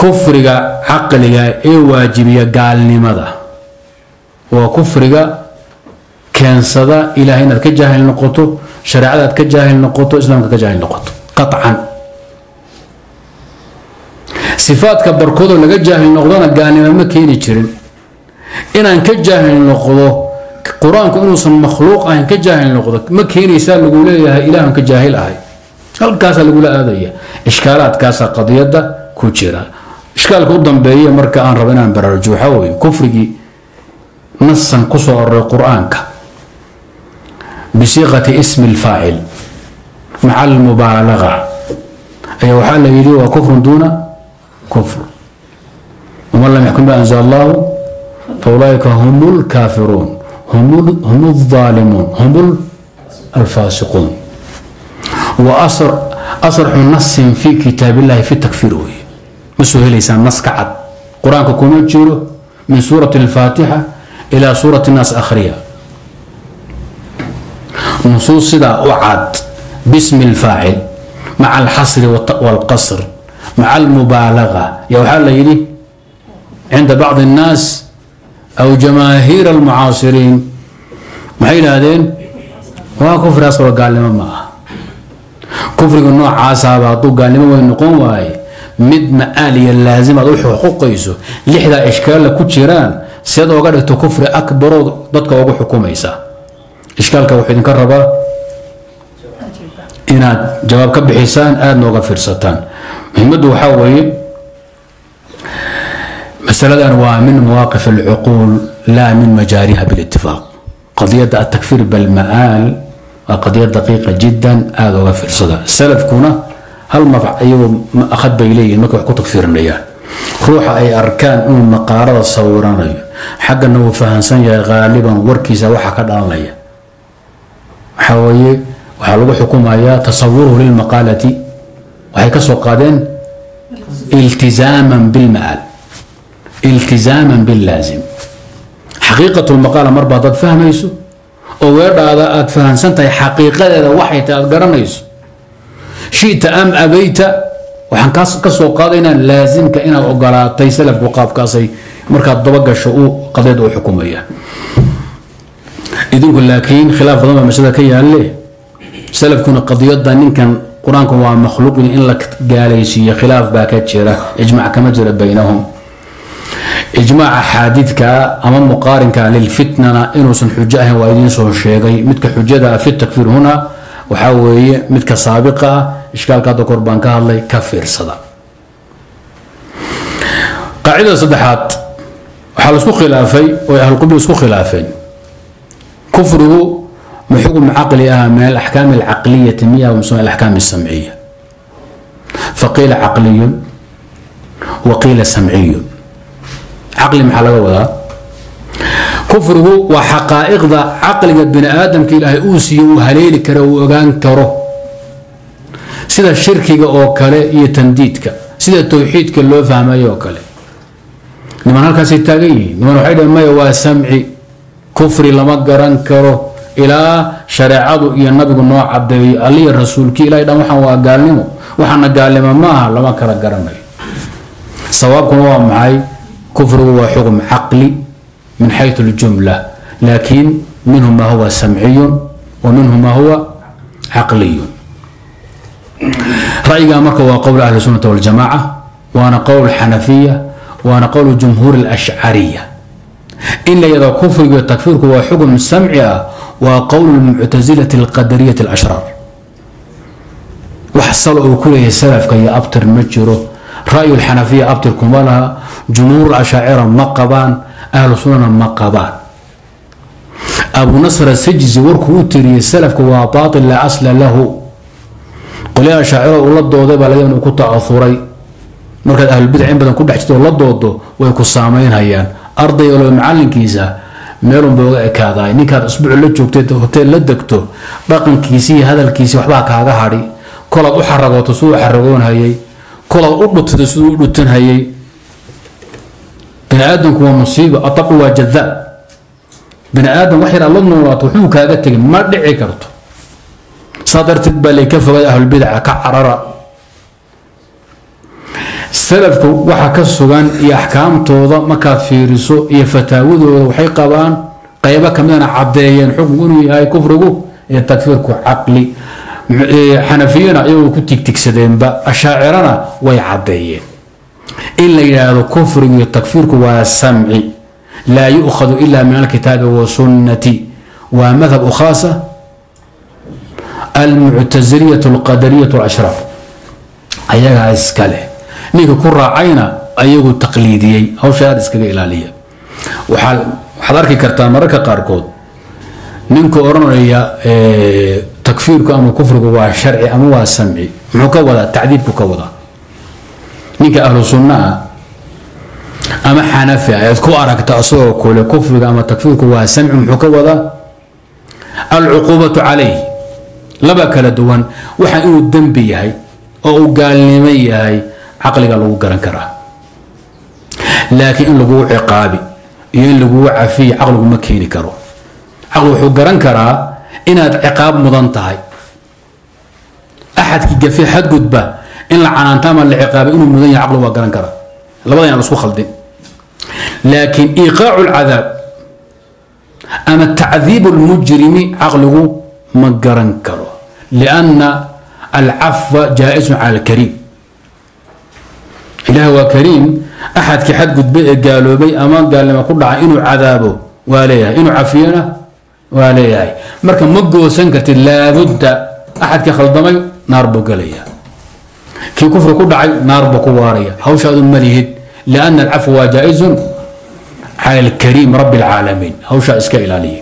كفرجا عقلجا إيه واجبية قالني ماذا وكفرجا كان صدى إلى هنا كجاهل نقطه شرعات كجاهل نقطه إسلام كجاهل نقطه قطعا صفات كبركوده ولا كجاهل نقطه قالني ما كيني تشرين إن أن كجاهل نقطه القرآن كأنه صم مخلوق أن كجاهل نقطه ما كيني سال يقول يا إله أن كجاهل هاي هل كاسة يقول هذا هي إشكالات كاسة قضية ده كوتشيرا إشكال قدام بيه مركا أن ربنا برجو حوي كفرجي نصا قصر القرآن بصيغة اسم الفاعل مع المبالغة أي وحال يدوى كفر دون كفر ومن لم يحكم بأنزل الله فأولئك هم الكافرون هم الظالمون هم الفاسقون وأصرح نص في كتاب الله في التكفير مسهل لسان نص كعد قرآن كوكوميت جيرو من سورة الفاتحة إلى سورة الناس آخرية نصوص سدا وعد باسم الفاعل مع الحصر والقصر مع المبالغة يوحى ليلي عند بعض الناس أو جماهير المعاصرين معين هذين وكفر أصلا قال لما معه كفر النوع عصابة قال لما وين نقوم وهي مد مآليا لازمة روح حقوقيسو لحد إشكال كتيران سيادة وقالك كفر أكبر ضدك وقو حكوميسا إشكالك وحيد كربا إناد جواب كبحيسان آد نوغا فرصتان مهمد وحاوي مسألة أنواع من مواقف العقول لا من مجاريها بالاتفاق قضية التكفير بالمآل قضية دقيقة جدا آد نوغا فرصة السلف كنا هل ما أيوه ما أخذ بيلي ما كنت تكفير ليا روح أي أركان أم مقارنة صورانية حق إنه فهنسان غالبا وركيزا وحكاد عليا حوالي وحلو حكومة يا تصوره للمقالة وهيكسر قادين التزاما بالمآل التزاما باللازم حقيقة المقالة مربوطة فهم يسو وغير هذا فهنسان تي حقيقة وحي تقرن يسو شئت أم أبيت وحن كسو قاضينا لازم كأن الأقراطي سلف وقاف كاسي مركب ضبق الشؤون قضية حكومية. إذن لكن خلاف ضمن مسألة كي عليه سلف كنا قضية ضنين كان قرآن كوا مخلوق إن لك قال شيء خلاف باكت شرا إجماع كما جرى بينهم إجماع أحاديث كأمام مقارن للفتنة إنه سن حجاه وإذن سن شيء متك حجة في التكفير هنا وحاوي متك سابقة إشكال كذا قربان كهلا كفر صدا قاعدة صدحات حال سوق خلافي وأهل قبل سوق خلافين كفره محكم عقلي من الأحكام العقلية 150 الأحكام السمعية فقيل عقلي وقيل سمعي عقلي محل ولا كفره وحقائق ذا عقل بن آدم كي لا يؤسي وهليل كرو وغان كرو سيدا الشركي اوكالي هي تنديدك سيدا التوحيد كلو فهم اي اوكالي لمن هالكا سيتاقي لمن وحيدا ما يوا سمعي كفري لما قران كرو الى شريعته يا النبي نوع عبدي علي الرسول كي لا يدام وحن وقالنمو وحن قالنمو ماها لما كرا قراني صوابكم هو معي كفر هو حكم عقلي من حيث الجملة لكن منهم ما هو سمعي ومنهم ما هو عقلي رأيي أمرك هو قول أهل السنة والجماعة وأنا قول الحنفية وأنا قول جمهور الأشعرية إلا إذا كفر والتكفير هو حكم سمعي وقول المعتزلة القدرية الأشرار وحصلوا كله سلف كي أبتر مجره رأي الحنفية أبتر كمالها جمهور الأشاعرة مقبان أهل السنة مقابان أبو نصر السجزي وركوتري السلف هو باطل لا أصل له قل يا شاعر والله الضوء بلا يوم كنت عثوري مركز أهل البدع عين بدن كنت حشت والله الضوء ويكون صامين هيان أرضي ولا معلم كيسة ميرون بوقع كذا إني كان أسبوع لجو بتيت هوتيل لدكتو باقي كيسي هذا الكيسي وحبها كذا هاري كل أحرق وتسوق حرقون هيي كل أربط تسوق لتن هيي بن آدم هو مصيبة أطق وجذاب بن آدم وحير الله نورات وحوك هذا تجي ما دعي كرته صدر تقبل كفر أهل البدع كعررة السلف وحكى السجان يحكام توضا مكات في رسو يفتاوذ وحيقبان قيبك من عبدين حكمون هاي كفرقو يتكفركو عقلي حنفينا أيوه كنت تكسدين أشاعرنا ويعبدين إلا إلى الكفر والتكفير والسمع لا يؤخذ إلا من الكتاب والسنة ومذهب خاصة المعتزلية القدرية الأشراف أيها إسكاله نيكو كرة عينا أيها التقليدي أو شهادة إسكالي إلالية وحضرك كرتان مركة قاركود نيكو أرنوية تكفيرك أم كفرك والشرع أم والسمع مكوضة تعديد مكوضة نيك أهل السنة أما حنفي يذكو أراك تأصوك ولا كفرك أما تكفيرك والسمع مكوضة العقوبة عليه لبا كلا دوان وحا انو الذنب ياهي او قالنيمه ياهي عقلك لو غران كرا لكن ان لو عقابي ان لو عافيه عقلك ما كيني كرو عقل وحو غران كرا ان عقاب مدن تاهي احد كجفي حد قدبه ان لعنانتا ما العقاب انو مدن عقل وا غران كرا لبدان اسو خلدين لكن ايقاع العذاب اما تعذيب المجرم عقله ما قرنكرو لأن العفو جائز على الكريم إله هو كريم أحد كحد قالوا بي أمان قال لما قل إنه عذابه وعليه إنه عافينا وعليه مركب مجو سنكرت لابد أحد كخلضمي نار بقليه كي كفر قل نار بقواريه هوش هذا المليهد لأن العفو جائز على الكريم رب العالمين هوش إسكائل عليه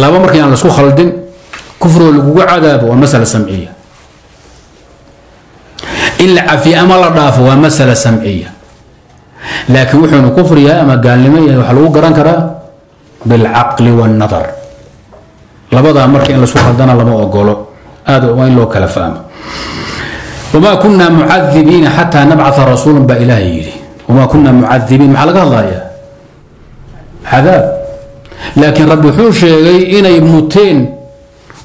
لا مركب يعني لسو خلدن كفر وعذابه والمسألة سمعية إلا في أمر الضعف ومسألة سمعية لكن وحن كفر يا أما قال لمن يحلو قران كرا بالعقل والنظر لبضع مركي أن لسوح الدنا لما أقوله هذا وين لو كلفام وما كنا معذبين حتى نبعث رسولا بإلهي وما كنا معذبين معلقة الله يا عذاب لكن رب حوش إن يموتين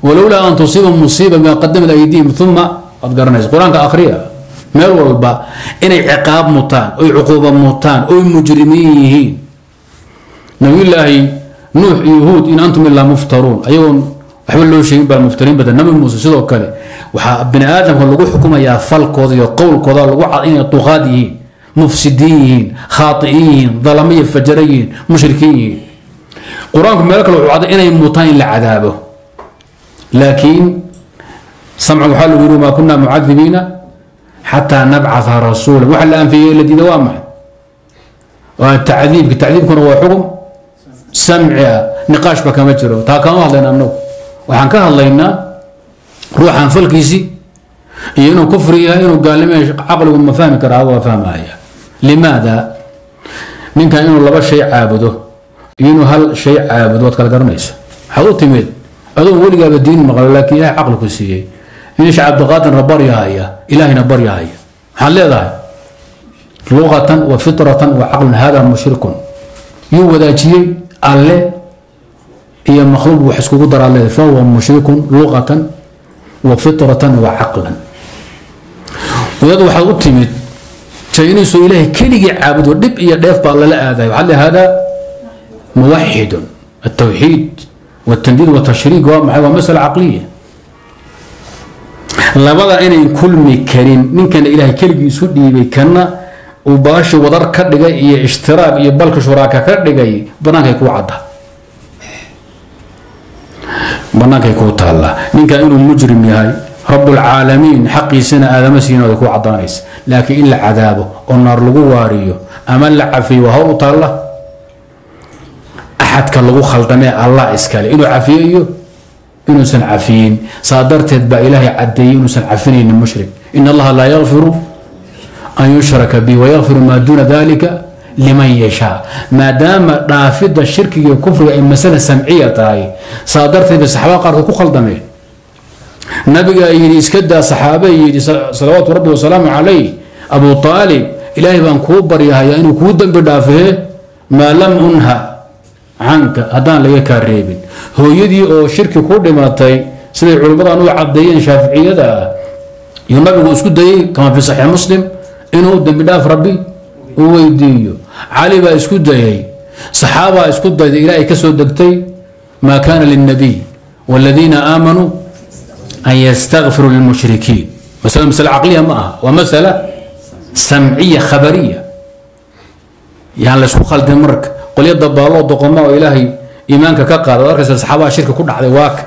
ولولا أن تصيبهم مصيبة بما قدمت أيديهم ثم أتقرنيس القرآن كأخرية مال والبا إني عقاب موتان أو عقوبة موتان أو مجرمين نبي الله نوح يهود إن أنتم إلا مفترون أيون أحملوا شيء بالمفترين بدل نبي موسى سيدو وكالي وابن آدم هو لقوا حكومة يا فالقوض يا قول قضاء لقوا عضين طغاديين مفسدين خاطئين ظلميين فجريين مشركين القرآن مالك لو عضين إني موتان لعذابه لكن سمعوا حاله يقولوا ما كنا معذبين حتى نبعث رسولا وحل الان في الذي دوامه والتعذيب التعذيب كنا هو حكم سمع نقاش بك مجره تا كان هذا امنو وحن كان هلينا روح عن فلكيسي انه كفري انه قال لي عقله وما فهم كره هو فهمها لماذا؟ من كان انه لبا شيء عابده انه هل شيء عابده وكذا قرنيس حوتي ميد هذو ولقى الدين مقال لكن عقلك سيئ ليش عبد القادر نبريها هي إلهي نبريها هي هل هذا لغة وفطرة وعقل هذا مشرك يو ذا شيء الله هي مخلوق وحسك قدر عليه فهو مشرك لغة وفطرة وعقلا ويدو حقوق تمد تينيس إليه كل عابد ودب يدف بالله لا هذا هل هذا موحد التوحيد والتنديد والتشريك ومسألة عقلية labada inay kulmi karin ninkan ilaahay kaligiis isu dhiibay kana oo baasho wadar ka dhigay iyo ishtiraab iyo balka shuraaka ka dhigay banaanka ku cadda banaanka ku taala ninkan inuu mujrim yahay rabbul alamin haqiisana aadamasiina ku caddaanays laakiin illa cadaabo oo naar lagu waariyo ama la cafiyo waxa uu taala ahad ka lagu khaldamay allah iskale inuu cafiyo إنسان عفين صادرت با إلهي عدي إنسان عفين المشرك إن الله لا يغفر أن يشرك به ويغفر ما دون ذلك لمن يشاء ما دام رافض الشرك والكفر إن مسألة سمعية تاي صادرت بالصحابة قالوا كوخل ضمير نبي يسكد صحابي صلوات ربي وسلامه عليه أبو طالب إلهي بن كوبر يا هيا إنه كودا بدافه ما لم أنهى عنك هذا لا يكريب هو يدي أو شركة كل ما تي سيد علماء أنو عبدين شافعية ذا يوم أبي بسكوت كما في صحيح مسلم إنه دم بداف ربي هو يديه علي بسكوت داي صحابة بسكوت داي إلى كسر دكتي ما كان للنبي والذين آمنوا أن يستغفروا للمشركين مثلا مسألة عقلية معها ومسألة سمعية خبرية يعني لسوق خالد مرك قل يضب الله دقما وإلهي إيمانك كقال وركز الصحابة شركة كل على واك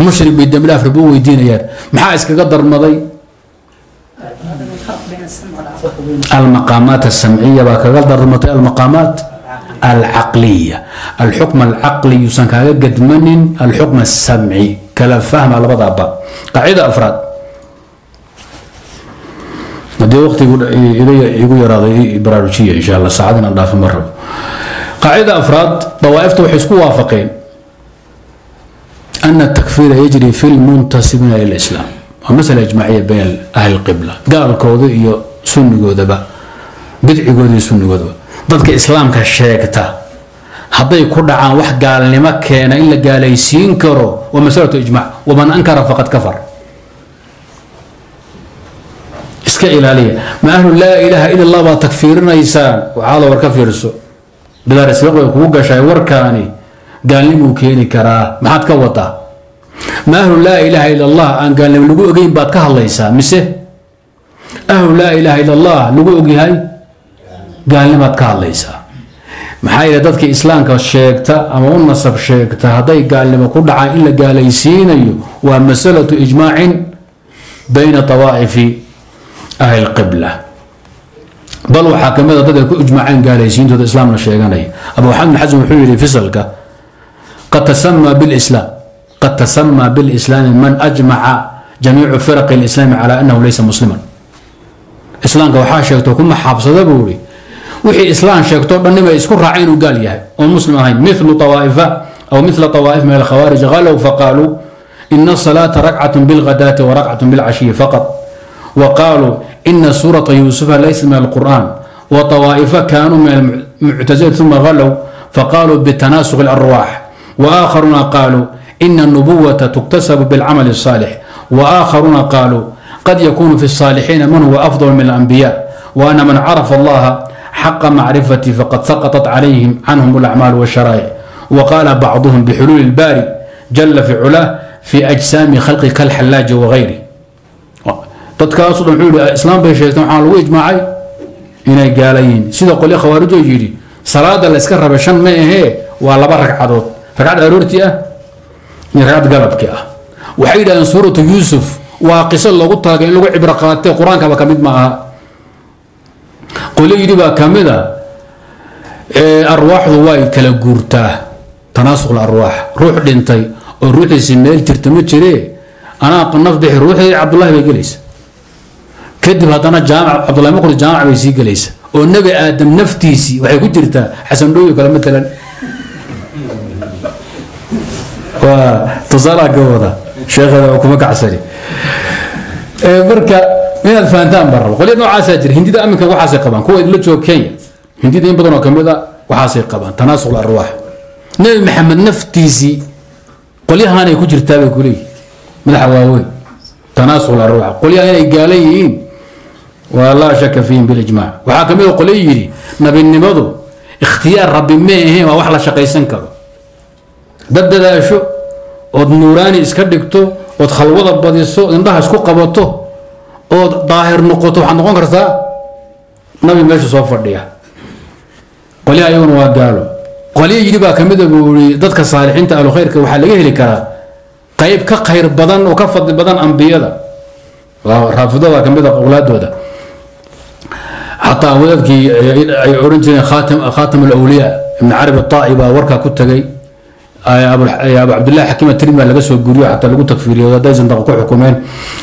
مشرك بيدم لا فربو ويدين يار محاسك قدر المضي المقامات السمعية وكقدر المطيع المقامات العقلية الحكم العقلي يسنك قد من الحكم السمعي كلام فهم على بعض قاعدة أفراد بدي وقت يقول يا راضي إبراروشية إن شاء الله ساعدنا الله في مرة قاعدة أفراد طوائف توحيسكو وافقين أن التكفير يجري في المنتسبين إلى الإسلام ومسألة إجماعية بين أهل القبلة قال كوذي سني قوذبا بدعي قوذي سني قوذبا ضدك إسلام كالشيكتا هذا يكون عن واحد قال لما كان إلا قال يسينكروا ومسألة إجماع ومن أنكر فقد كفر اسك إلالية ما أهل لا إله إلا الله وتكفيرنا إنسان وعلى وركفير السوء بدار السباق وقوقا شاي وركاني قال لي موكيني كراه ما حد كوطا ما أهل لا إله إلا الله أن قال لي لقوا أجين بات كهالليسا مسه أو لا إله إلا الله لو هاي قال لما تقال ليسا محايا دادك إسلام كالشيكتا أما النصب شيكتا هذي قال لما كل عائل إلا قال ليسين ومسألة إجماع بين طوائف أهل القبلة بل وحاكم هذا دادك إجماعين قال ليسين تود إسلامنا الشيكاني أبو حامد حزم حولي فصلك قد تسمى بالإسلام من أجمع جميع فرق الإسلام على أنه ليس مسلما إسلام كوحا شيكتا وكما حابصة بوري وحي إسلام شيكتو بنما يسكر عين وقال يا ومسلم هاي مثل طوائفة أو مثل طوائف من الخوارج غلوا فقالوا إن الصلاة ركعة بالغداة وركعة بالعشي فقط وقالوا إن سورة يوسف ليس من القرآن وطوائفة كانوا من المعتزلة ثم غلوا فقالوا بتناسخ الأرواح وآخرون قالوا إن النبوة تكتسب بالعمل الصالح وآخرون قالوا قد يكون في الصالحين من هو أفضل من الأنبياء وأن من عرف الله حق معرفتي فقد سقطت عليهم عنهم الأعمال والشرائع وقال بعضهم بحلول الباري جل في علاه في أجسام خلقي كالحلاج وغيره تتكاثر حلول الإسلام بشيطان حالو إجماعي إني قالين سيدا قولي خوارجو يجيري صلاة اللي اسكرها بشان ما هي ولا برك عضوط فقعد أرورتي يرعد قلبك وحيدا أن سورة يوسف وقصة اللي قلتها قال له عبر قراتي قرآن كما كمد معها وليدي بقى كاملة أرواح رواي كلا جورتاه تناسق الأرواح روح دنتي الروح السمال ترتمت شري أنا قلنا في روحي عبد الله بجلس كذب هذا أنا جامع عبد الله مقر جامع بيسي جلس والنبي آدم نفتيسي وحيكون ترتا حسن روي كلام مثلا وتزارع جوده شغله وكمك عسلي بركة من الفاندان برا وقال انه عساجر هندي دا امك وحاسي قبان كو ادلو جوكي هندي دا ينبضن وكمدا وحاسي قبان تناسق الارواح نبي محمد نفتيسي قال يا هاني كجرتا بكولي مدح واوي تناسق الارواح قال يا هاني قاليين ولا شك فيهم بالاجماع وحاكمي قال يري نبي نمدو اختيار ربي ما هي وحلا شقيسن كرو ضد داشو ود نوراني اسكا دغتو ود خلوده بديسو اندها اسكو قبطو أو ظاهر نقطة عن غنرسا نبي ماشي صوفر ديا قولي أيون وقالوا قولي يجيبها كمدة بوري ضدك الصالحين تقالوا خيرك وحلقيه لك طيب كخير بدن وكفض بدن أنبياء رافضة كمدة أولاد ودا حتى ولدك يورنجني خاتم الأولياء من عرب الطائبة وركا كنت جاي يا أبو عبد الله حكيم الترمي اللي بس والجريو حتى لو قلت تكفيري وده زندقوا حكومين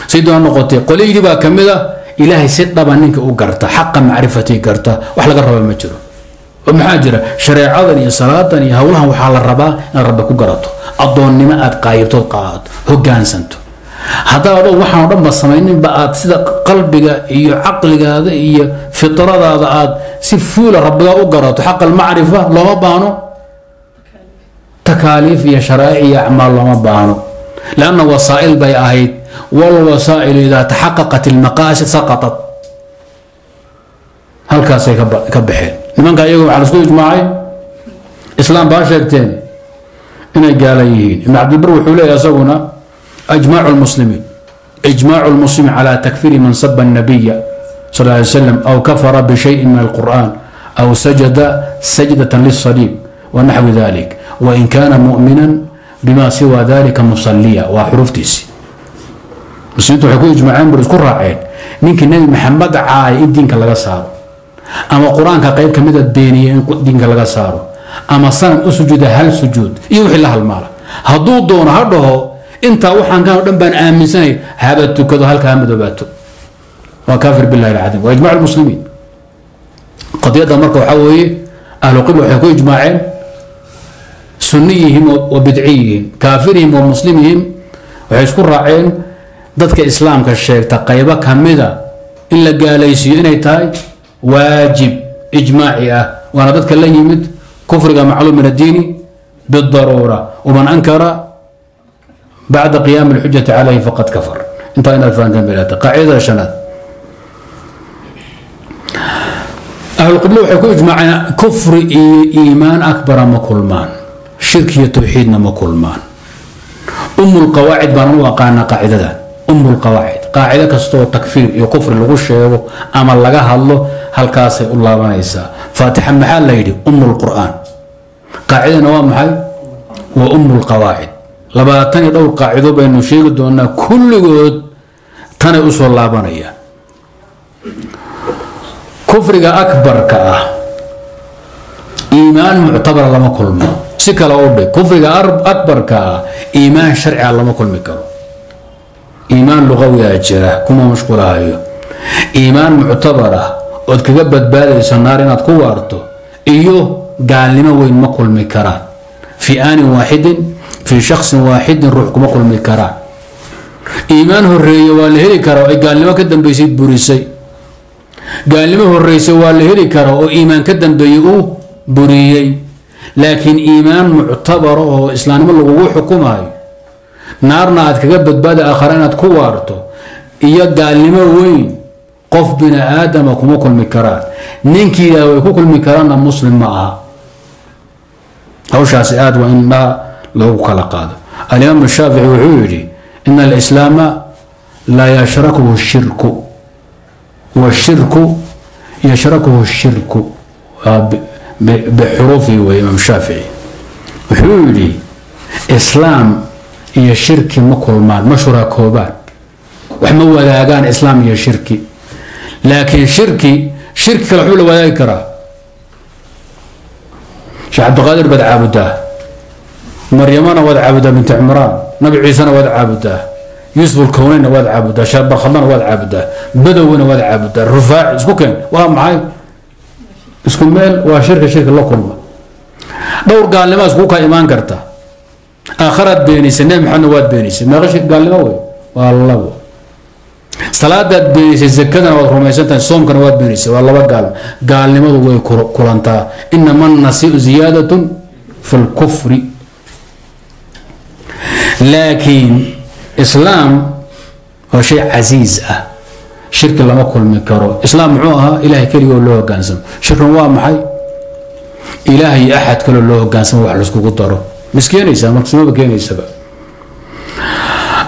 سيدنا نقطي قولي لي بقى كمذا إلهي سيد طبعا إنك أقرته حق معرفتي قرته وحلا قرب المجرو ومحاجرة شريعتني صلاتني هولها وحال الربا أن ربك قرته أضوني ما أتقايب تلقاعد هو جانسنتو هذا هو وحنا رب الصمين بقى صدق قلبك عقلك هذا فطرة هذا سفولة ربك أقرته حق المعرفة لو بانو تكاليف يا شرائع يا أعمال الله ما بانوا لأن وسائل بيعهد والوسائل إذا تحققت المقاصد سقطت هل كاسي كبحين لمن قال يقول على سكوت جماعي إسلام باشر تاني إن قالين إن عبد البر وحوله يسونا إجماع المسلمين على تكفير من سب النبي صلى الله عليه وسلم أو كفر بشيء من القرآن أو سجد سجدة للصليب ونحو ذلك وإن كان مؤمنا بما سوى ذلك مصليا وحروف تيسي بس انتوا حكوا اجماعين برزقوا راعين يمكن النبي محمد عاي الدين كلاغا صار اما قرآن كقيب كمدة الدينية الدين كلاغا صار اما صنم اسجد هل سجود يوحي الله المال هدو دون هدو انت وحن كانوا دنبان امنسان هبتوا كذا هل كامدوا باتوا وكافر بالله العظيم واجماع المسلمين قضية مركب حوي اهل قبل حكوا اجماعين سنيهم وبدعيهم كافرهم ومسلمهم ويشكر راعين ضدك اسلام كالشيخ تقيبك همدا الا قال ليسي انيتاي واجب اجماعي وانا ضدك اللي يمد كفر معلوم من الدين بالضروره ومن انكر بعد قيام الحجه عليه فقد كفر انت اين الفاندم بلاده قاعده شنات اهل القبله وحكوا اجماعنا كفر ايمان اكبر مكلمان شرك توحيدنا ما كل مان أم القواعد بانوا وقعنا قاعدة أم القواعد قاعدة كستو تكفير يكفر الغشة أما لقاها الله هل كاسي الله ما يسا فاتح محل ليدي أم القرآن قاعدة نوام محل وأم القواعد لباتني دور قاعدة بأنه شيء دون كل جود تاني أصول الله بنية كفرك أكبر كأه إيمان معتبر لما كل ما سكلا أوبي كفرك أكبر كأه إيمان شرعي لما كل مكان إيمان لغوي أجره كما مشكورة هيو إيمان معتبرة وتكبد بالي سنارين أتكوارته إيوه قال لنا وين مقل مكران في آن واحد في شخص واحد روحكم مقل مكران إيمان هرية والهري كراوي قال لنا كدن بيسيد بوريسي قال لنا هريسي والهري كراوي إيمان كدن بيقو بوريي لكن إيمان معتبرة هو إسلام اللغوي حكومة هيو نارنا أتكبد بدأ آخرين أتكوارتو إياد قال لما وين قف بنا آدم وكموك المكران ننكي يكوك المكران المسلم معها أو شاسئات وإن ما لو خلق هذا اليوم الشافعي وعوري إن الإسلام لا يشركه الشرك والشرك يشركه الشرك بحروفه وإمام الشافعي وعوري إسلام هي شركي مكولمان ما شراكوبان وحما ولاغان اسلام هي شركي لكن شركي الحول ولا يكره شيخ عبد القادر بد عابده مريمانا ود عابده بنت عمران نبي عيسانا ود عابده يوسف الكونين ود عابده شاب خمان ود عابده بدونا ود عابده الرفاع اسكو كان وها معاي اسكو ميل وشركه الله كلما دور قال لما اسكو كان ايمان كرته آخرت بينيس النبي محمد واد بينيس ما غش قال لي هو والله صلاة بينيس الزكاة والرميسة صوم كان واد بينيس والله قال لي ما هو كورانتا إنما النسيء زيادة في الكفر لكن إسلام هو شيء عزيز شرك الله ما كل مكره إسلام معها إلهي كريم والله قانسم شرك الله محي إلهي أحد كل الله قانسم وحلسكو قدره مسكين يسا مقسومة بكين يسا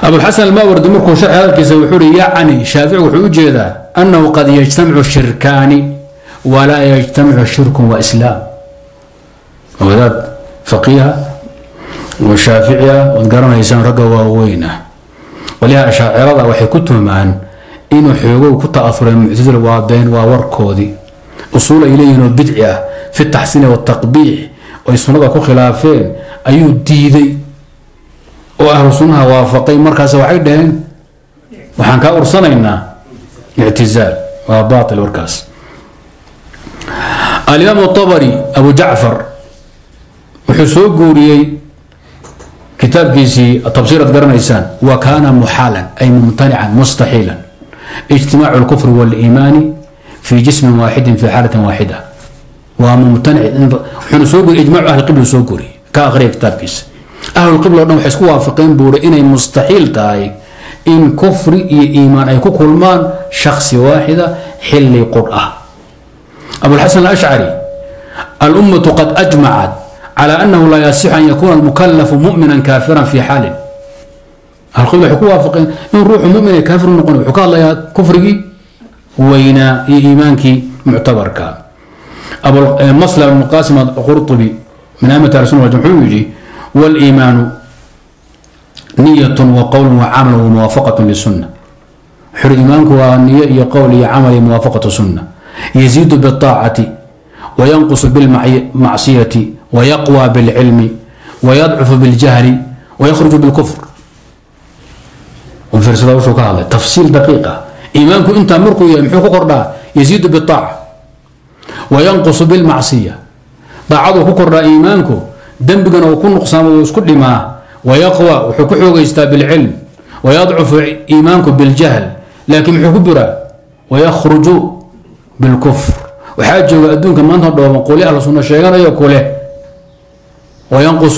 أبو الحسن الماورد مركو شرح الكيس وحوري يعني شافعي وحوجي ذا أنه قد يجتمع الشركان ولا يجتمع الشرك وإسلام وذا فقيه وشافعية وانقرنا يسان رقوا ووينه ولها أشاعرة وحي كتهم عن إنو حيوغو كتا أثر المعتزلة وابين ووركودي أصول إليه بدعة في التحسين والتقبيح ويسنودا كو خلافين أيو ديدي وأهل سنها وافقي مركز وحيد دين وحان كا أرسلنا اعتزال وباطل وركاس الإمام الطبري أبو جعفر وحسوق قوريي كتاب كيسي التبصير قرن إنسان وكان محالا أي ممتنعا مستحيلا اجتماع الكفر والإيمان في جسم واحد في حالة واحدة وممتنع حنا سوق اجماع اهل القبله سوقوري كاغري كتاب كيس اهل القبله دم waxay isku waafaqeen buur inay mustahil tahay in kufri iyo iimaan ay ku kulmaan shakhsi waahida xilli qur'aan abu al-hasan al-ash'ari al-ummah qad ajma'at ala annahu la yasih an yakuna al-mukallaf mu'minan kafiran fi halin al-qibla ku waafaqeen in ruuhu mu'min kaafir noqon wuxuu ka hadlayaa kufrigi wayna iimaanki mu'tabarka أبو مسلم بن قاسم القرطبي من أئمة أهل السنة والجمهور والإيمان نية وقول وعمل وموافقة للسنة حر إيمانك ونية قول عمل موافقة السنة يزيد بالطاعة وينقص بالمعصية ويقوى بالعلم ويضعف بالجهل ويخرج بالكفر والفرسة وشو قال تفصيل دقيقة إيمانك أنت أمرك يمحوك قربا يزيد بالطاعة وينقص بالمعصية بعضه كقرا إيمانكو دنبقنا وكل نقصان ويسكت ما ويقوى وحكوحه ويستاب العلم ويضعف إيمانكو بالجهل لكن حكبرا ويخرج بالكفر وحاجة وأدون كما أنهض ومقولي على سنة الشيطان يقوله وينقص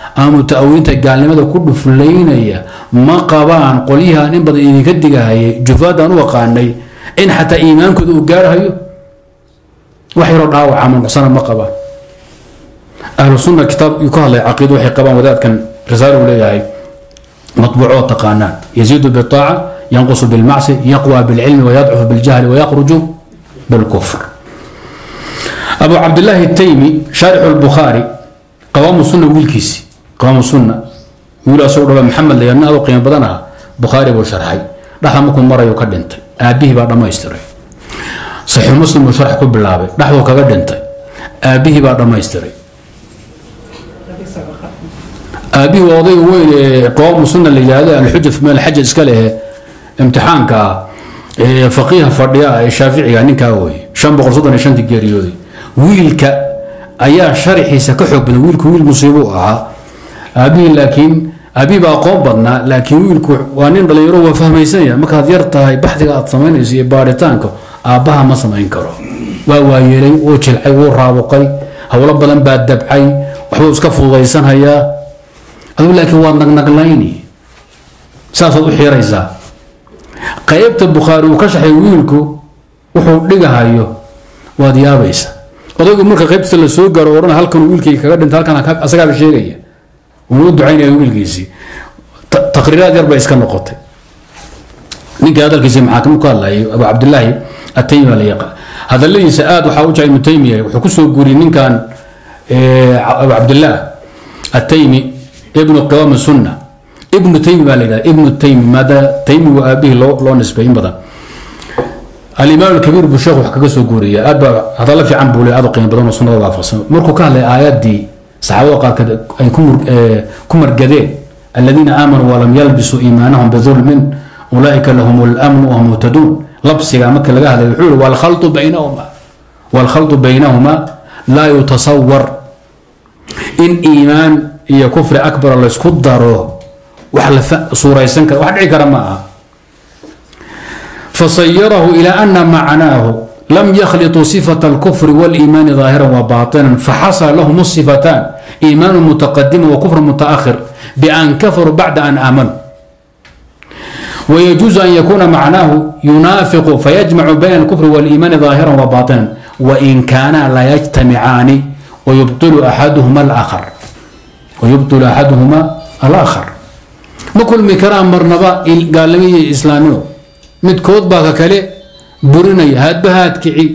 أم تأوينت الجالمة كل فلينية ما قابان قليها نبض إن كدجها جفادا وقاني إن حتى إيمان كذو جارها وحيرنا وعمل صنع ما قابان أهل السنة كتاب يقال عقيدة وحقبان وذات كان رسالة ولا مطبوعات تقانات يزيد بالطاعة ينقص بالمعصية يقوى بالعلم ويضعف بالجهل ويخرج بالكفر. أبو عبد الله التيمي شارح البخاري قوام السنة والكيسي قوام السنة يقول أسعود محمد لأن هذا قيم بدنها بخاري وشرحي رحمكم مرة يقدنت أبيه بعد ما يستري صحيح مسلم وشرح كل بالله رحمه كقدنت أبيه بعد ما يستري أبي واضي وين قوام السنة اللي هذا الحج في الحج اسكاله امتحان كا فقيه فرديا شافعي يعني كاوي شن بقصدنا شن تجاريودي ويلك أيا شرحي سكحب ويلك ويل مصيبوها أبي لكن أبي بقوم بدنا لكن ويلك وانين بليروا فهم يسيا ما كذيرتها بحث الثمانية زي بارتانكو أباها ما سمعين كرو ووايري وشلعي وراوقي هولا بلن بعد دبعي وحوس كفوا ليسن هيا لكن وانا نغلايني ساسو حيريزا قيبت البخاري وكشحي ويلكو وحو دغاهايو واديابيسا ودغ مركه قيبت لا سو غار ورن هلكن ويلكي كغا دنت هلكن اسغا بشيغيا وو دعيني ويلكيسي تقريرات يربا اسكا نقطه نيك هذا الكيسي محاكم كالله ابو عبد الله التيمي اللي يقال هذا اللي ساد وحا وجاي من تيميه وحو كسو غوري نينكان ابو عبد الله التيمي ابن قوام السنة ابن تيمي والده ابن تيمي ماذا تيمي وابيه لو نسبين بدن الامام الكبير بالشيخ وحكاكس وقوريه ابا هذا لا في عم بولي هذا قيم بدن وسنه ضعف مركو كان الايات دي صحابه قال كذا اي كمر قدين الذين امنوا ولم يلبسوا ايمانهم بظلم اولئك لهم الامن وهم مهتدون لبس جامك لقاها الحول والخلط بينهما لا يتصور ان ايمان هي كفر أكبر الله يسكت داره وحلف صورة يسنك واحد عكر معها فصيره إلى أن معناه لم يخلطوا صفة الكفر والإيمان ظاهرا وباطنا فحصل لهم الصفتان إيمان متقدم وكفر متأخر بأن كفروا بعد أن آمنوا ويجوز أن يكون معناه ينافق فيجمع بين الكفر والإيمان ظاهرا وباطنا وإن كانا لا يجتمعان ويبطل أحدهما الآخر ويبطل احدهما الاخر. ما كل مكرام مرنبا قال لي اسلامي مد كود باكا كالي بريني هاد بهاد كعي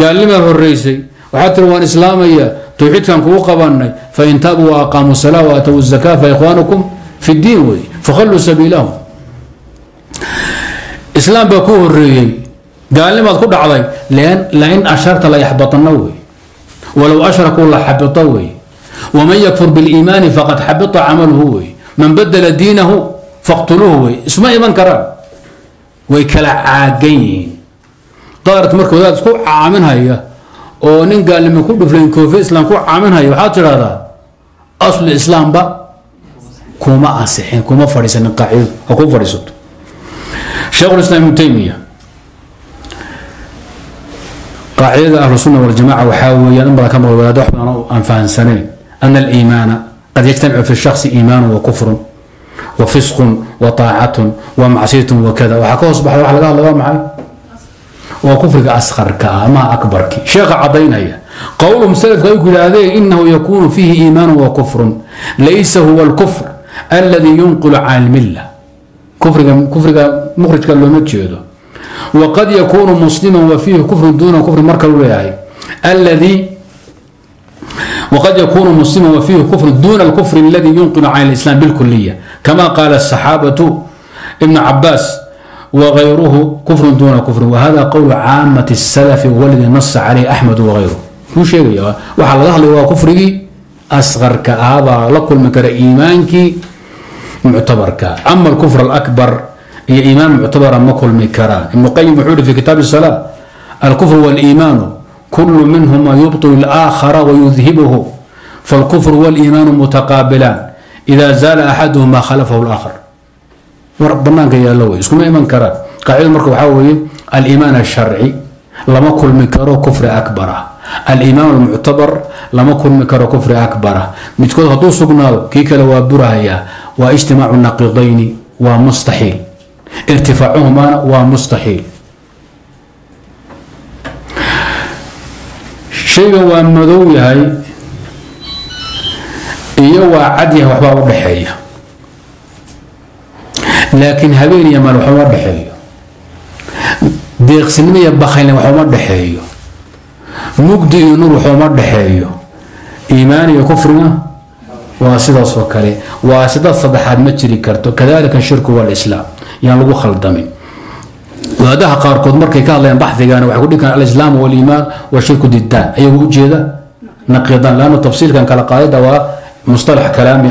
قال لي ما هريسي وحتى لو اسلاميه توحيد كان كو قباني فان تابوا واقاموا الصلاه واتوا الزكاه فاخوانكم في الدين وي فخلوا سبيلهم. اسلام باكو هريي قال لي ما كو دعداي لئن اشرت ليحبطن وي ولو اشركوا لحبطوا وي ومن يكفر بالايمان فقد حبط عمله من بدل دينه فاقتلوه اسمه ايمان كرام ويكلا عاقين دارت مركو ذات كو عامنها هي او نين قال لما كو دفلين كوفي اسلام كو عامنها هي وحا ترادا اصل الاسلام با كوما اصحين كوما فريسن قاعد اكو فريسوت شيخ الاسلام ابن تيميه قاعده اهل السنه والجماعه وحاويا امرا كما ولاد احنا انفان سنين أن الإيمان قد يجتمع في الشخص إيمان وكفر وفسق وطاعة ومعصية وكذا وحكوه سبحانه وتعالى الله معي وكفرك أصغر كما أكبرك شيخ عضيني قولهم سلف يقول هذا إنه يكون فيه إيمان وكفر ليس هو الكفر الذي ينقل عن الملة كفرك مخرج كلمات وقد يكون مسلما وفيه كفر دون كفر مركب الذي وقد يكون مسلما وفيه كفر دون الكفر الذي ينقل عن الاسلام بالكليه، كما قال الصحابه ابن عباس وغيره كفر دون كفر، وهذا قول عامه السلف والذي نص عليه احمد وغيره. شو شيء وحال الله وكفره اصغر كابا لكل مكر ايمانك معتبر كا، اما الكفر الاكبر هي ايمان معتبر اما كل مكرا، ابن القيم يقول في كتاب الصلاه الكفر والايمان كل منهما يبطل الآخر ويذهبه فالكفر والإيمان متقابلان إذا زال أحدهما خلفه الآخر وربنا قال الله اسكم إيمان كرام قاعد المركب حاوي الإيمان الشرعي لما كل مكره كفر أكبر الإيمان المعتبر لما كن مكر كفر أكبر متكون هدو سجناو كيك لو برايا واجتماع النقيضين ومستحيل ارتفاعهما ومستحيل شيء ومدوي هاي يوا عديه وحباب بحية لكن هبين يمر وحباب بحية ديق سنمية بخيل وحباب بحية مجدي نور وحباب بحية إيمان وكفرنا واسدة سكري واسدة صدحات متجري كرتو كذلك الشرك والإسلام يعني لو خلدمين وهذا قاركود مركي كان الله ينبحث يعني وحكودي كان الإسلام والإيمان والشرك ضدان أي وجه هذا نقيضان لأنه التفصيل كان كالقاعدة مصطلح كلامي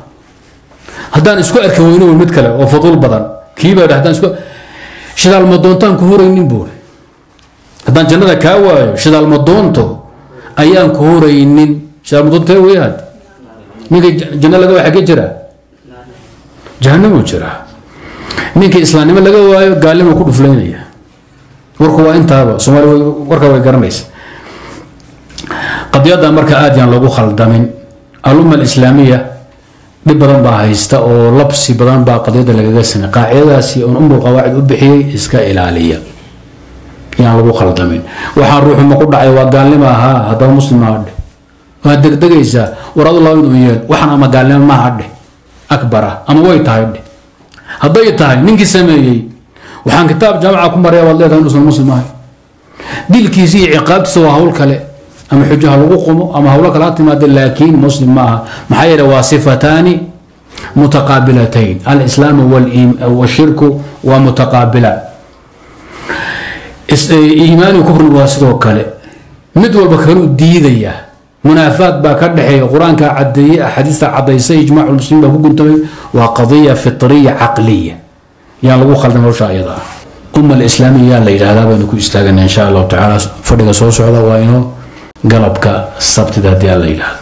هدان إسكو أركوينه والمتكلة وفضول بدن كيبا هدان إسكو شد المدونتان كهورين نبور هدان جنادا كاوا شد المدونتو أيام كهورين شد المدونتو ويهاد نيجي جنادا لقوا حكي جرا جهنم وجرا نيجي إسلامي ما لقوا قال لهم كل فلانية وركوا أنت هذا سمار وركوا يقرميس قد يدا مركا آديان لقوا خلدامين الأمة الإسلامية بدن بها هيستا أو لبسي بدن بها قضية لقاسنا قاعدة سي أم القواعد أبحي إسكا إلالية يعني لو خلطمين وحان روحي ما قلنا أيوة قال لما هذا مسلم هاد وهدك دقيسة ورد الله يدويل وحان أما قال لما ما هاد أكبر أما ويتا هاد هذا يتا هاد نينكي سميي وحان كتاب جامعكم مريا والله كان رسول المسلم هاي دي الكيزي عقاب سوى هول كلي أما حجها لغوقهم أما هؤلاء لا تماد لكن مسلم معها محير وصفتان متقابلتين الإسلام والشرك ومتقابلا إيمان وكفر واسد وكاله ندوى بكرو ديدية منافات باكرده القرآن كعدية حديث عديسة إجماع المسلمين بقولتهم وقضية فطرية عقلية يعني لغو خلنا نرجع أيضا أمة الإسلامية اللي هذا بنكون استعجلنا إن شاء الله تعالى فرق صوص على وينه قلبك السبت ده ديال ليلة